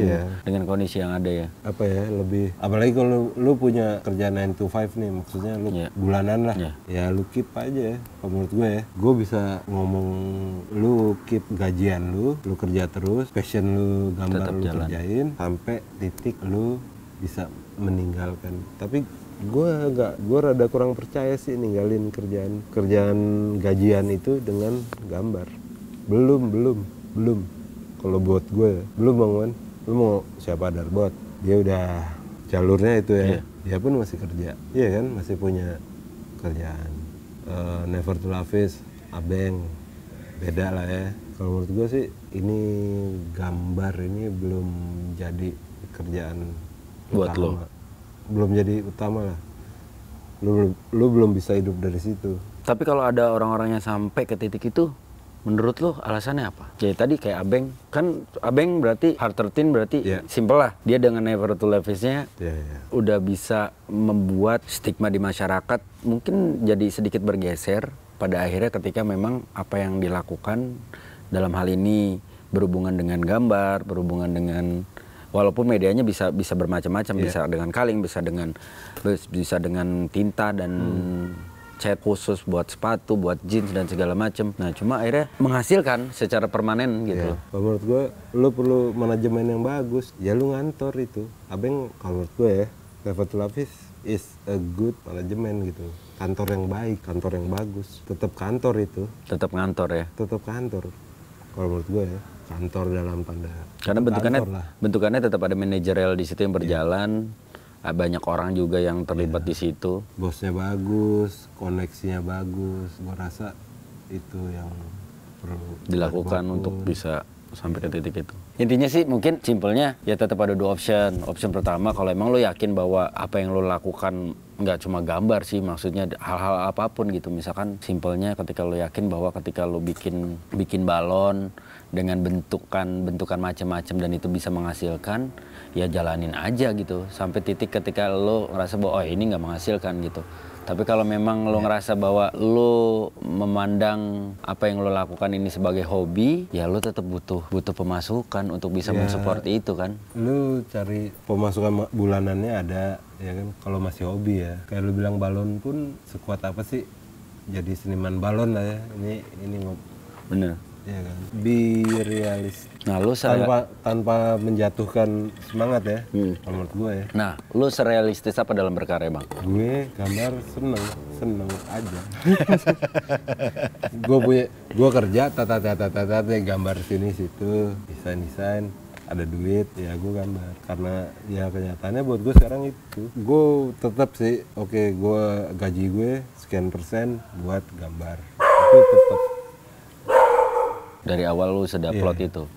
kondisi yang ada ya. Apa ya, lebih apalagi kalau lu punya kerjaan 9 to 5 nih, maksudnya lu bulanan lah. Ya lu keep aja kalau menurut gue ya. Gue bisa ngomong lu keep gajian lu, lu kerja terus, passion lu gambar tetap lu jalan. Kerjain sampai titik lu bisa meninggalkan. Tapi gue rada kurang percaya sih ninggalin kerjaan gajian itu dengan gambar. Belum. Kalau buat gue, belum bang Wan. Lu mau siapa Darbodt? Dia udah jalurnya itu ya. Yeah. Dia pun masih kerja, iya kan? Masih punya kerjaan. Never to Lavis, Abeng, beda lah ya. Kalau menurut gue sih, ini gambar ini belum jadi kerjaan buat utama. Lo? Belum jadi utama lah. Lu belum bisa hidup dari situ. Tapi kalau ada orang-orang yang sampai ke titik itu, menurut lo alasannya apa? Ya tadi kayak Abeng, kan Abeng berarti Hartertin berarti simple lah. Dia dengan Never to Lavisnya udah bisa membuat stigma di masyarakat mungkin jadi sedikit bergeser. pada akhirnya ketika memang apa yang dilakukan dalam hal ini berhubungan dengan gambar, berhubungan dengan walaupun medianya bisa bermacam-macam, bisa dengan kaleng, bisa dengan tinta dan cat khusus buat sepatu, buat jeans dan segala macam. Nah, cuma akhirnya menghasilkan secara permanen gitu. Yeah. Menurut gue, lu perlu manajemen yang bagus. Ya lu ngantor itu. Abang kalau menurut gue ya, level to lapis is a good manajemen gitu. Kantor yang baik, kantor yang bagus. Tetap kantor itu. Tetap ngantor ya. Tetap kantor. Kalau menurut gue ya. Kantor dalam tanda karena bentukannya tetap ada manajerial di situ yang berjalan, banyak orang juga yang terlibat di situ, bosnya bagus, koneksinya bagus. Gue rasa itu yang perlu dilakukan untuk bisa sampai ke titik itu. Intinya sih mungkin simpelnya ya tetap ada dua option. Option pertama, kalau emang lo yakin bahwa apa yang lo lakukan nggak cuma gambar sih, maksudnya hal-hal apapun gitu. Misalkan simpelnya ketika lo yakin bahwa ketika lo bikin balon dengan bentukan macam-macam dan itu bisa menghasilkan, ya jalanin aja gitu sampai titik ketika lo ngerasa bahwa oh ini nggak menghasilkan gitu. Tapi kalau memang lo ngerasa bahwa lo memandang apa yang lo lakukan ini sebagai hobi, ya lo tetap butuh pemasukan untuk bisa mensupport itu kan. Lo cari pemasukan bulanannya ada, ya kan, kalau masih hobi ya. Kayak lo bilang balon pun sekuat apa sih jadi seniman balon lah ya. Ini bener. Ya kan? Be realis. Nah, lu tanpa menjatuhkan semangat ya, menurut gue ya. Nah, lu serealistis apa dalam berkarya, Bang? Gue gambar seneng aja. gue kerja tata gambar sini situ, desain ada duit ya gue gambar. Karena ya kenyataannya buat gue sekarang itu gue tetap sih gue gaji gue sekian persen buat gambar itu tetap. Dari awal lu sudah plot itu?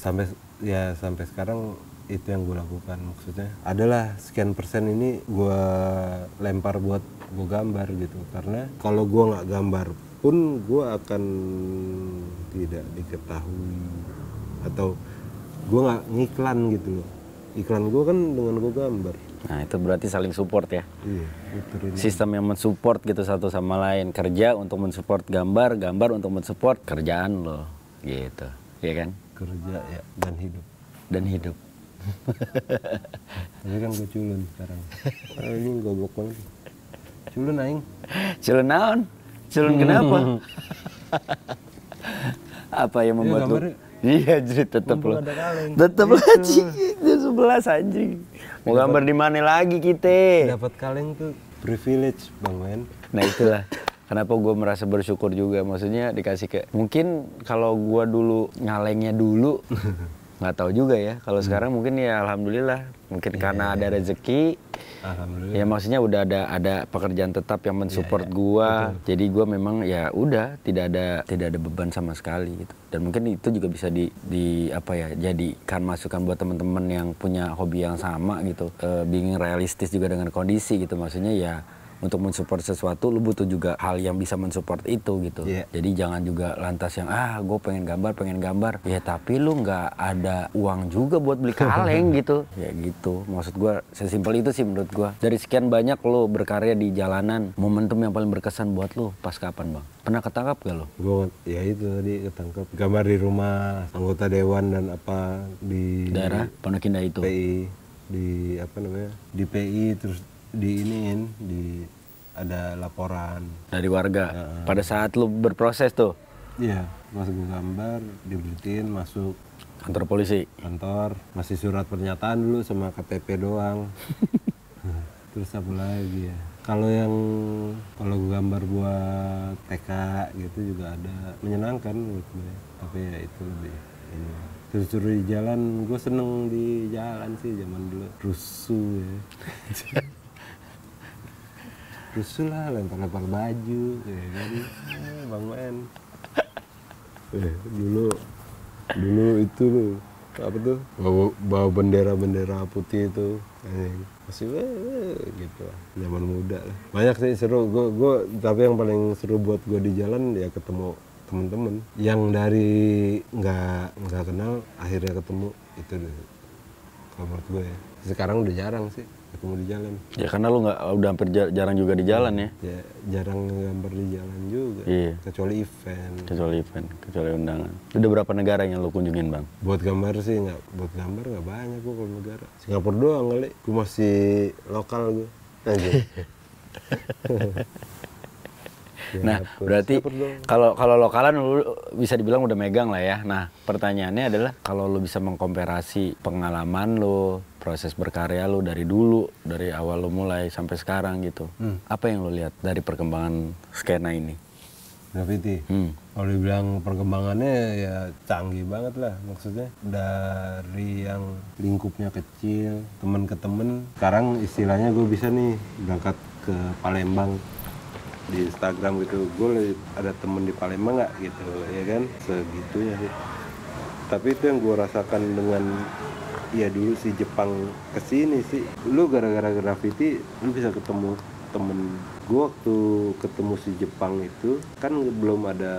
Sampai sekarang itu yang gue lakukan, maksudnya adalah sekian persen ini gue lempar buat gue gambar gitu. Karena kalau gue nggak gambar pun gue akan tidak diketahui atau gue nggak ngiklan gitu loh. Iklan gue kan dengan gue gambar. Nah itu berarti saling support ya. Iya, betul. Sistem yang mensupport gitu satu sama lain. Kerja untuk mensupport gambar, gambar untuk mensupport kerjaan lo, gitu, ya kan? Kerja ya dan hidup. Dan hidup. Tapi kan gue culun sekarang. Ini goblok banget. Culun aing. Culun naon? Culun kenapa? Apa yang membuat lo? Iya, jadi tetep lo. Tetep lagi, itu 11 anjing. Mau gambar di mana lagi kita? Dapat kaleng tuh privilege, Bang Wen. Nah itulah, kenapa gue merasa bersyukur juga. Maksudnya dikasih ke, mungkin kalau gue dulu ngalengnya dulu, nggak tahu juga ya. Kalau sekarang mungkin ya alhamdulillah. Mungkin karena ada rezeki. Alhamdulillah. Ya maksudnya udah ada pekerjaan tetap yang mensupport gua. Betul. Jadi gua memang ya udah tidak ada beban sama sekali gitu. Dan mungkin itu juga bisa jadikan masukan buat teman-teman yang punya hobi yang sama gitu. Being realistis juga dengan kondisi gitu. Maksudnya ya untuk mensupport sesuatu lu butuh juga hal yang bisa mensupport itu gitu. Jadi jangan juga lantas yang gue pengen gambar ya tapi lu nggak ada uang juga buat beli kaleng gitu ya gitu. Maksud gue sesimpel itu sih menurut gue. Dari sekian banyak lu berkarya di jalanan, momentum yang paling berkesan buat lu pas kapan, Bang? Pernah ketangkap gak lo? Gue ya itu tadi ketangkap gambar di rumah anggota dewan dan apa di daerah Pondok Indah itu PI, di apa namanya di PI, terus ada laporan dari warga pada saat lu berproses tuh. Iya, pas gue gambar dibeliin masuk kantor polisi, masih surat pernyataan dulu sama KTP doang. Terus apa lagi ya, kalau gue gambar buat TK gitu juga ada, menyenangkan menurut gue. Tapi ya itu lebih Terus di jalan, gue seneng di jalan sih zaman dulu, rusuh ya. Rusuh lah, lempar-lempar baju, ya kan, Bang Wen. Dulu itu loh, apa tuh, bawa bendera-bendera putih itu, masih gitu lah, zaman muda lah. Banyak sih seru, gue tapi yang paling seru buat gue di jalan ya ketemu temen-temen yang dari nggak kenal akhirnya ketemu itu deh, kalau menurut gue ya. Sekarang udah jarang sih. ketemu di jalan. Ya karena lu nggak, udah hampir jarang juga di jalan ya. Ya jarang gambar di jalan juga. Iya. Kecuali event. Kecuali undangan. Itu udah berapa negara yang lu kunjungin bang? Buat gambar sih nggak, buat gambar nggak banyak gua kalau negara. Singapura doang kali. Gua masih lokal gua. Aja. Nah, berarti kalau lokalan lu bisa dibilang udah megang lah ya. Nah, pertanyaannya adalah kalau lu bisa mengkomparasi pengalaman lu, proses berkarya lu dari dulu, dari awal lu mulai sampai sekarang gitu. Apa yang lu lihat dari perkembangan skena ini? Graffiti. Kalau dibilang perkembangannya ya canggih banget lah, maksudnya dari yang lingkupnya kecil, temen ke temen, sekarang istilahnya gue bisa nih berangkat ke Palembang. Di Instagram gitu, gue ada temen di Palembang nggak gitu, ya kan, segitunya sih. Tapi itu yang gue rasakan dengan, ya dulu si Jepang kesini sih, lu gara-gara graffiti, lu bisa ketemu temen. Gue waktu ketemu si Jepang itu, kan belum ada,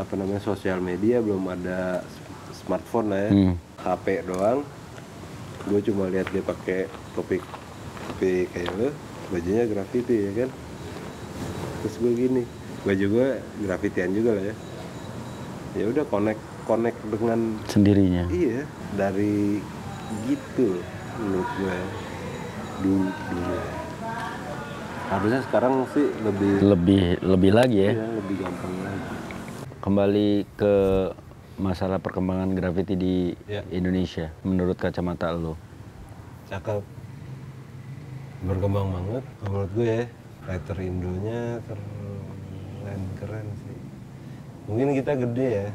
apa namanya, sosial media, belum ada smartphone lah ya, HP doang. Gue cuma lihat dia pakai topi kayak lu, bajunya graffiti ya kan. Terus gue gini, gue juga grafitian juga lah ya. Ya udah connect dengan sendirinya. Iya, dari gitu menurut gue dulu. Harusnya sekarang sih lebih lagi ya. Iya, lebih gampang lagi. Kembali ke masalah perkembangan grafiti di Indonesia, menurut kacamata lo. Cakep, berkembang banget menurut gue ya. Writer Indonya keren sih. Mungkin kita gede ya.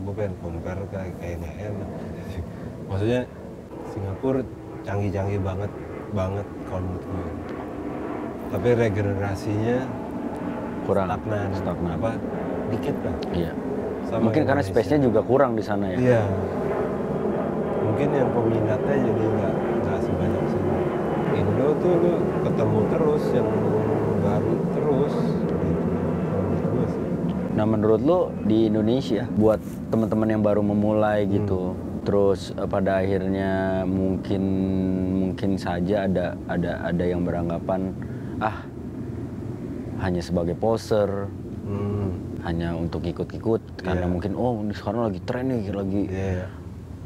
Gue pengen compare kayaknya enak. Maksudnya Singapura canggih-canggih banget kalau menurut gue. Tapi regenerasinya kurang. Stagnan. Apa? Dikit lah. Iya. Sama mungkin karena space-nya juga kurang di sana ya. Iya. Mungkin yang peminatnya jadi nggak sebanyak sini. Indo tuh lu ketemu terus yang baru terus gitu. Nah menurut lu di Indonesia buat teman-teman yang baru memulai gitu, terus pada akhirnya mungkin saja ada yang beranggapan hanya sebagai poser, hanya untuk ikut-ikut karena mungkin sekarang lagi tren nih,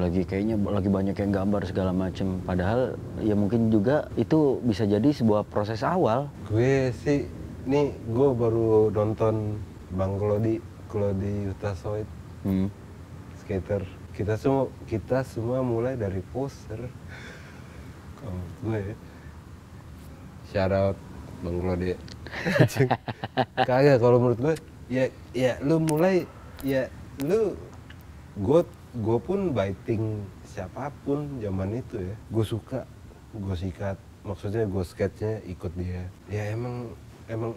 lagi kayaknya lagi banyak yang gambar segala macem, padahal ya mungkin juga itu bisa jadi sebuah proses awal. Gue sih nih, gue baru nonton Bang Klodi Utasoid, skater. Kita semua mulai dari poster. Kalau gue ya, shout out Bang Klodi. Kagak, kalau menurut gue ya lu mulai ya lu gue pun biting siapapun zaman itu ya. Gue suka, gue sikat, maksudnya gue sketchnya ikut dia. Ya emang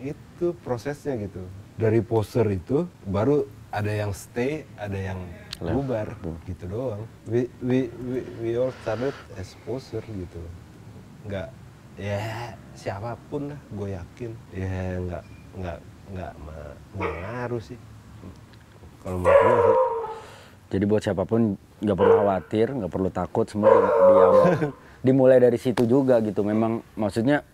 itu prosesnya gitu. Dari poster itu baru ada yang stay, ada yang bubar, gitu doang. We all started as poster gitu. Nggak, ya siapapun lah gue yakin. Ya nggak ngaruh sih. Kalau menurut gue sih. Jadi buat siapapun nggak perlu khawatir, nggak perlu takut, semua dimulai dari situ juga gitu. Memang maksudnya,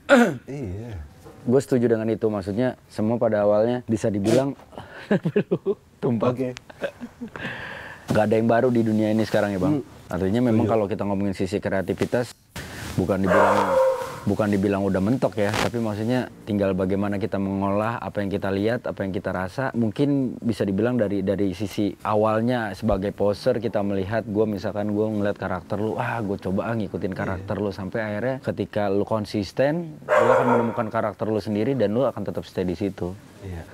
iya. Gue setuju dengan itu. Maksudnya semua pada awalnya bisa dibilang tumpah. Okay. Gak ada yang baru di dunia ini sekarang ya bang. Artinya memang kalau kita ngomongin sisi kreativitas, bukan dibilang udah mentok ya, tapi maksudnya tinggal bagaimana kita mengolah apa yang kita lihat, apa yang kita rasa. Mungkin bisa dibilang dari sisi awalnya sebagai poser kita melihat, misalkan gue ngeliat karakter lu, gue coba ngikutin karakter lu, sampai akhirnya ketika lu konsisten, lu akan menemukan karakter lu sendiri dan lu akan tetap stay di situ. Iya.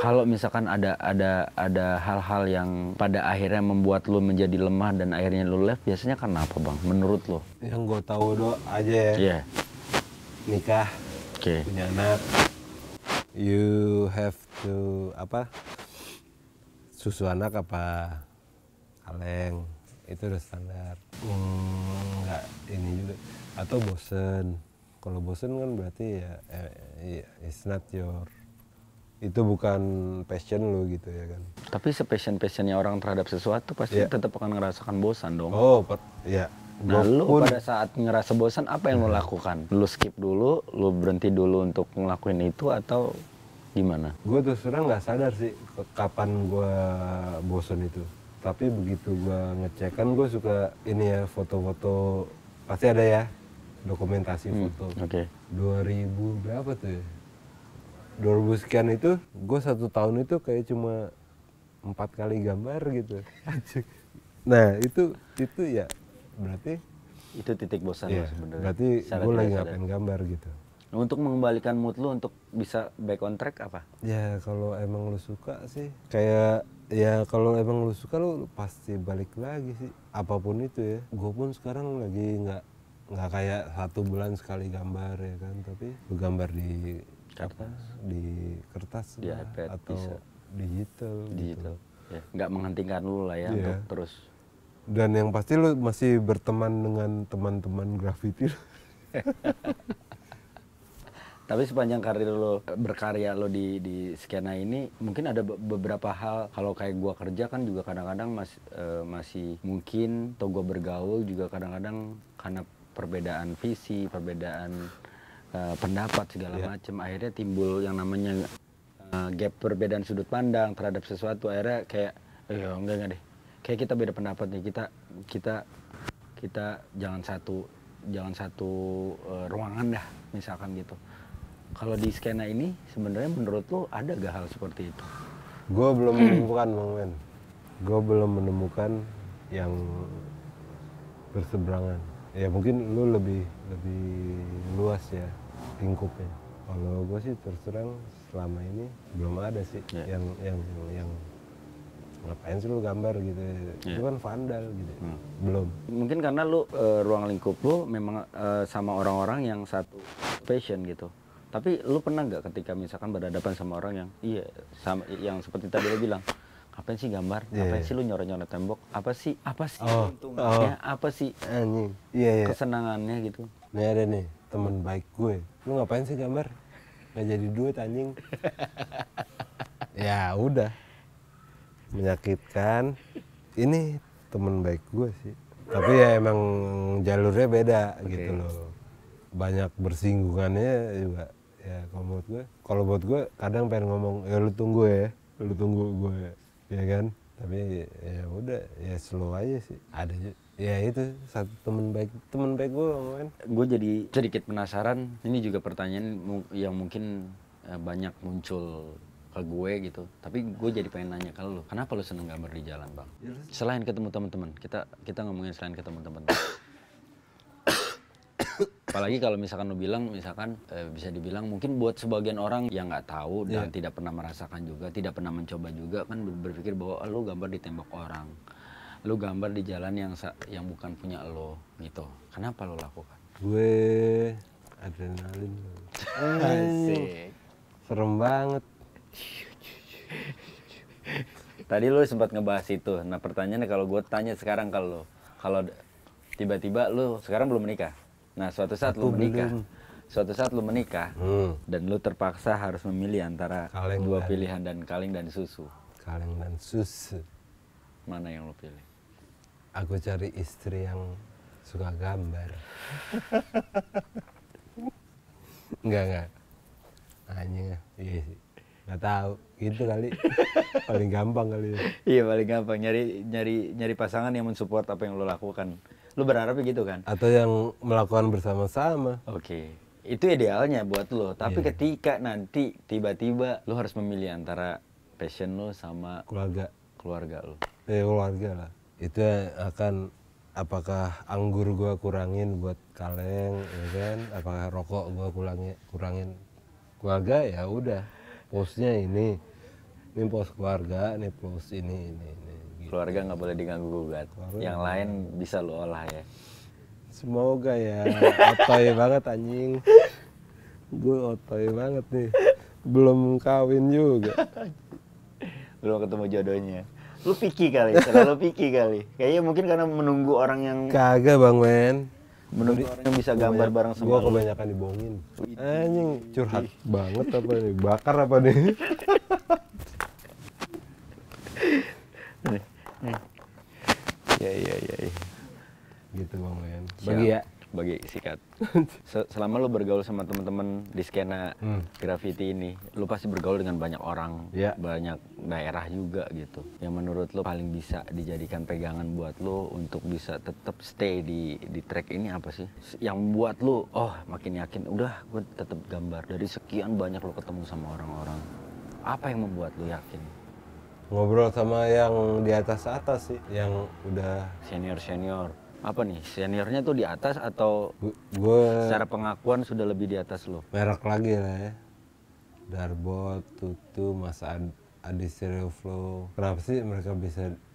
Kalau misalkan ada hal-hal yang pada akhirnya membuat lu menjadi lemah dan akhirnya lu left, biasanya karena apa bang? Menurut lu? Yang gue tahu aja ya. Yeah. Nikah, punya anak, you have to susu anak apa kaleng, itu udah standar. Enggak ini juga, atau bosen. Kalau bosen kan berarti ya it's not your, itu bukan passion lu gitu ya kan. Tapi se-passion-passionnya orang terhadap sesuatu pasti tetap akan ngerasakan bosan dong. Oh, ya Nah, lu pada saat ngerasa bosan, apa yang lu lakukan? Lu skip dulu, lu berhenti dulu untuk ngelakuin itu, atau gimana? Gue terus terang nggak sadar sih kapan gue bosan itu. Tapi begitu gue ngecek, kan gue suka ini ya, foto-foto, pasti ada ya, dokumentasi foto. Oke. 2000 berapa tuh ya? 2000 sekian itu, gue 1 tahun itu kayak cuma 4 kali gambar gitu. Nah itu ya berarti itu titik bosan ya, sebenarnya. Berarti gue lagi ngapain gambar gitu. Untuk mengembalikan mood lu untuk bisa back on track apa? Ya kalau emang lu suka sih, kayak ya kalau emang lu suka lu pasti balik lagi sih apapun itu ya. Gue pun sekarang lagi nggak kayak 1 bulan sekali gambar ya kan, tapi gue gambar di kertas, di iPad atau bisa. digital. Ya, nggak menghentikan lu lah ya untuk terus. Dan yang pasti lu masih berteman dengan teman-teman graffiti. Tapi sepanjang karir lo, berkarya lo di skena ini, mungkin ada beberapa hal. Kalau kayak gua kerja kan juga kadang-kadang masih mungkin, atau gua bergaul juga kadang-kadang karena perbedaan visi, perbedaan pendapat segala macam, akhirnya timbul yang namanya gap, perbedaan sudut pandang terhadap sesuatu. Akhirnya kayak enggak deh, kayak kita beda pendapat nih, kita jangan satu ruangan dah misalkan gitu. Kalau di skena ini sebenarnya menurut lo ada gak hal seperti itu? Gue belum menemukan, Bang Men. Gue belum menemukan yang berseberangan. Ya mungkin lo lebih luas ya lingkupnya. Kalau gue sih terus terang selama ini belum ada sih yang ngapain sih lu gambar gitu, itu kan vandal gitu, belum. Mungkin karena lu ruang lingkup lu memang sama orang-orang yang satu passion gitu. Tapi lu pernah nggak ketika misalkan berhadapan sama orang yang yang seperti tadi lu bilang, ngapain sih gambar, ngapain sih lu nyoret-nyoret tembok, apa sih untungnya, apa sih kesenangannya gitu. Nih ada nih teman baik gue, lu ngapain sih gambar, nggak jadi duit anjing. Ya udah, menyakitkan. Ini temen baik gue sih, tapi ya emang jalurnya beda gitu loh. Banyak bersinggungannya juga ya kalau buat gue. Kalau buat gue kadang pengen ngomong, ya lu tunggu ya, lu tunggu gue ya kan. Tapi ya udah, ya slow aja sih. Ada ya itu satu temen baik gue kan. Gue jadi sedikit penasaran. Ini juga pertanyaan yang mungkin banyak muncul ke gue gitu, tapi gue jadi pengen nanya ke lu, kenapa lu seneng gambar di jalan, Bang? Selain ketemu teman-teman, kita ngomongin selain ketemu teman-teman. Apalagi kalau misalkan lu bilang, misalkan bisa dibilang mungkin buat sebagian orang yang nggak tahu dan tidak pernah merasakan juga, tidak pernah mencoba juga, kan berpikir bahwa lu gambar di tembok orang, lu gambar di jalan yang bukan punya lo gitu. Kenapa lu lakukan? Gue adrenalin. Asik. Serem banget. Tadi lu sempat ngebahas itu. Nah pertanyaannya, kalau gue tanya sekarang ke lu, kalau tiba-tiba lu sekarang belum menikah, nah suatu saat lu menikah, dan lu terpaksa harus memilih antara dua pilihan, dan kaleng dan susu. Kaleng dan susu. Mana yang lu pilih? Aku cari istri yang suka gambar. Enggak. Hanya iya sih. Nggak tahu gitu kali. Paling gampang kali ya. Iya, paling gampang nyari pasangan yang mensupport apa yang lo lakukan. Lo berharapnya gitu kan, atau yang melakukan bersama-sama. Oke. Itu idealnya buat lo, tapi ketika nanti tiba-tiba lo harus memilih antara passion lo sama keluarga lo, keluarga lah, itu akan, apakah anggur gua kurangin buat kaleng ya kan, apakah rokok gua kurangin. Keluarga ya udah, posnya ini pos keluarga, ini pos ini. Gitu. Keluarga nggak boleh diganggu gugat. Yang lain bisa lu olah ya. Semoga ya. Otoy banget anjing. Gue otoy banget nih. Belum kawin juga. Belum ketemu jodohnya. Lu pikir kali, selalu pikir kali. Kayaknya mungkin karena menunggu orang yang. Kagak, Bang Men. Menurut orang yang bisa gambar bareng semua. Gua kebanyakan dibohongin. Anjing, curhat banget apa nih? Bakar apa nih? Iya. Gitu gitu Bang Len. Bagi ya, bagi sikat. Selama lu bergaul sama temen-temen di skena graffiti ini, lu pasti bergaul dengan banyak orang, banyak daerah juga gitu. Yang menurut lu paling bisa dijadikan pegangan buat lu untuk bisa tetap stay di track ini apa sih? Yang buat lu, oh makin yakin, udah gue tetap gambar. Dari sekian banyak lu ketemu sama orang-orang, apa yang membuat lu yakin? Ngobrol sama yang di atas-atas sih, yang udah senior-senior. Apa nih, seniornya tuh di atas atau gua secara pengakuan sudah lebih di atas lo? Merek lagi lah ya, Darbodt, Tutu, Mas Adi Stereo Flow. Kenapa sih mereka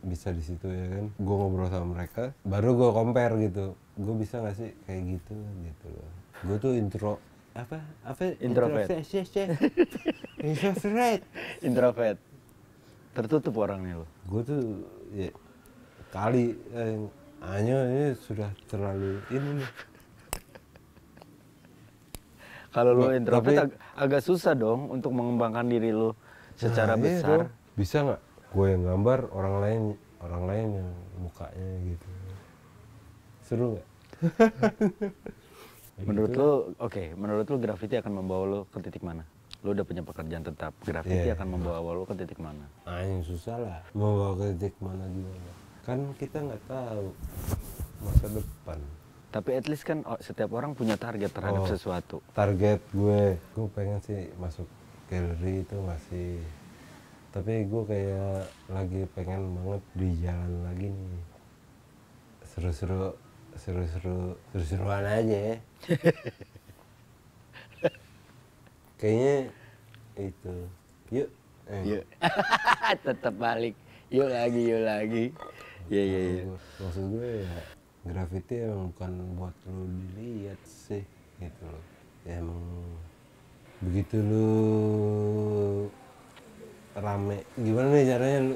bisa di situ ya kan? Gue ngobrol sama mereka, baru gue compare gitu. Gue bisa nggak sih kayak gitu gitu loh. Gue tuh introvert, tertutup orangnya lo. Gue tuh ya, Hanya ini sudah terlalu ini nih. Kalau lu introvert agak susah dong untuk mengembangkan diri lu secara besar. Iya dong. Bisa nggak gue yang gambar, orang lain yang mukanya gitu. Seru nggak? Menurut lu, oke, menurut lu graffiti akan membawa lu ke titik mana? Lu udah punya pekerjaan tetap, graffiti akan membawa lu ke titik mana? Yang susah lah, membawa ke titik mana juga. Kan kita nggak tahu masa depan. Tapi at least kan setiap orang punya target terhadap sesuatu. Target gue pengen sih masuk galeri itu masih. Tapi gue kayak lagi pengen banget di jalan lagi nih. Seru-seruan aja ya. Kayaknya itu. Yuk. Yuk. Tetap balik. Yuk lagi. Iya. Maksud gue ya, graffiti emang bukan buat lu dilihat sih, gitu loh. Ya emang begitu lu rame, gimana nih caranya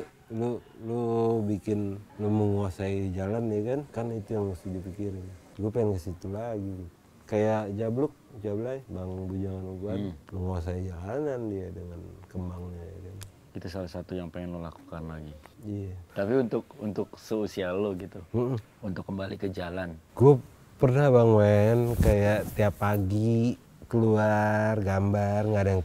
lu bikin, lu menguasai jalan ya kan? Kan itu yang mesti dipikirin. Gue pengen ke situ lagi. Kayak Jabluk, Jablay, Bang Bujangan Uguan, menguasai jalanan dia dengan kembangnya ya kan? Itu salah satu yang pengen lo lakukan lagi. Iya. Tapi untuk seusia lo gitu, untuk kembali ke jalan. Gue pernah Bang Wen kayak tiap pagi keluar gambar, nggak ada yang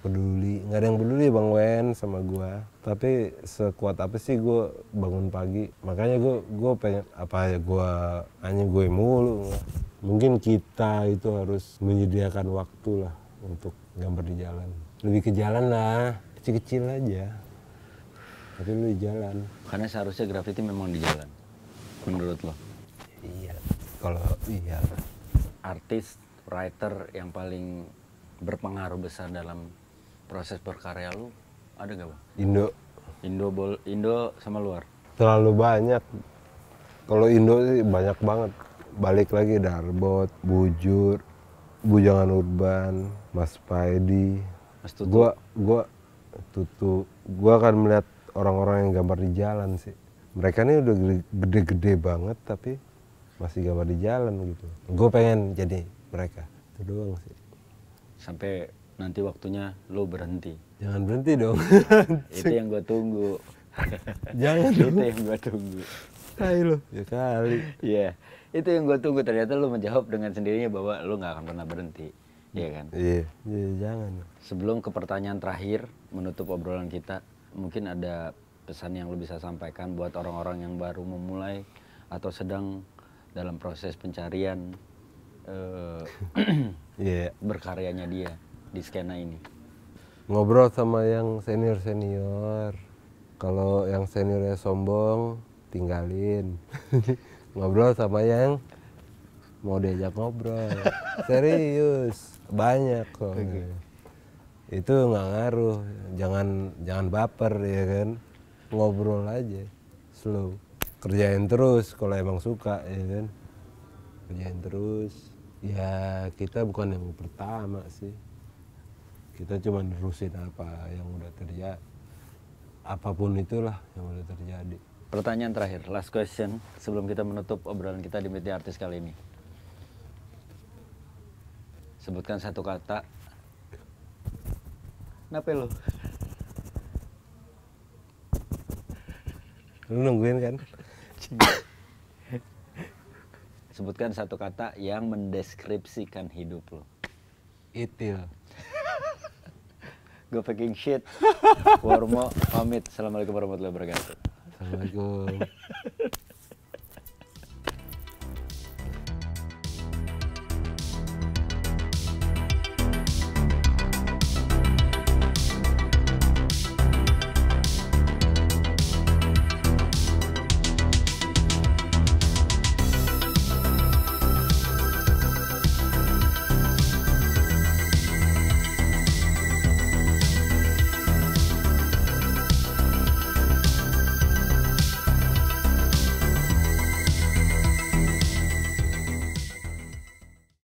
peduli Bang Wen sama gue. Tapi sekuat apa sih gue bangun pagi? Makanya gue pengen apa ya, gue hanya gue mulu. Mungkin kita itu harus menyediakan waktu lah untuk gambar di jalan. Lebih ke jalan lah, kecil-kecil aja. Tapi lu di jalan. Karena seharusnya graffiti memang di jalan, menurut lo? Iya, kalau iya. Artis, writer yang paling berpengaruh besar dalam proses berkarya lu, ada gak Bang? Indo sama luar? Terlalu banyak. Kalau Indo sih banyak banget. Balik lagi Darbodt, Bujur, Bujangan Urban, Mas Paedi. Mas Tutu? Gua akan melihat orang-orang yang gambar di jalan sih. Mereka ini udah gede-gede banget tapi masih gambar di jalan gitu. Gue pengen jadi mereka. Itu doang sih. Sampai nanti waktunya lo berhenti. Jangan berhenti dong. Itu yang gue tunggu. Jangan dong. Itu yang gue tunggu. Hai lo. Ya kali. Iya. Itu yang gue tunggu. Ternyata lo menjawab dengan sendirinya bahwa lo gak akan pernah berhenti. Iya kan? Iya, jangan. Sebelum ke pertanyaan terakhir, menutup obrolan kita, mungkin ada pesan yang lo bisa sampaikan buat orang-orang yang baru memulai atau sedang dalam proses pencarian berkaryanya dia di skena ini. Ngobrol sama yang senior-senior. Kalau yang seniornya sombong, tinggalin. Ngobrol sama yang mau diajak ngobrol. Serius, banyak kok. Itu nggak ngaruh, jangan baper ya kan, ngobrol aja, slow, kerjain terus kalau emang suka ya kan, kerjain terus. Ya kita bukan yang pertama sih, kita cuma nerusin apa yang udah terjadi, apapun itulah yang udah terjadi. Pertanyaan terakhir, last question sebelum kita menutup obrolan kita di Meet The Artist kali ini. Sebutkan satu kata. Kenapa lo? Lu nungguin kan? Sebutkan satu kata yang mendeskripsikan hidup lo. Itil. Go Fake Ink Shit. Wormo pamit. Assalamualaikum warahmatullahi wabarakatuh. Assalamualaikum.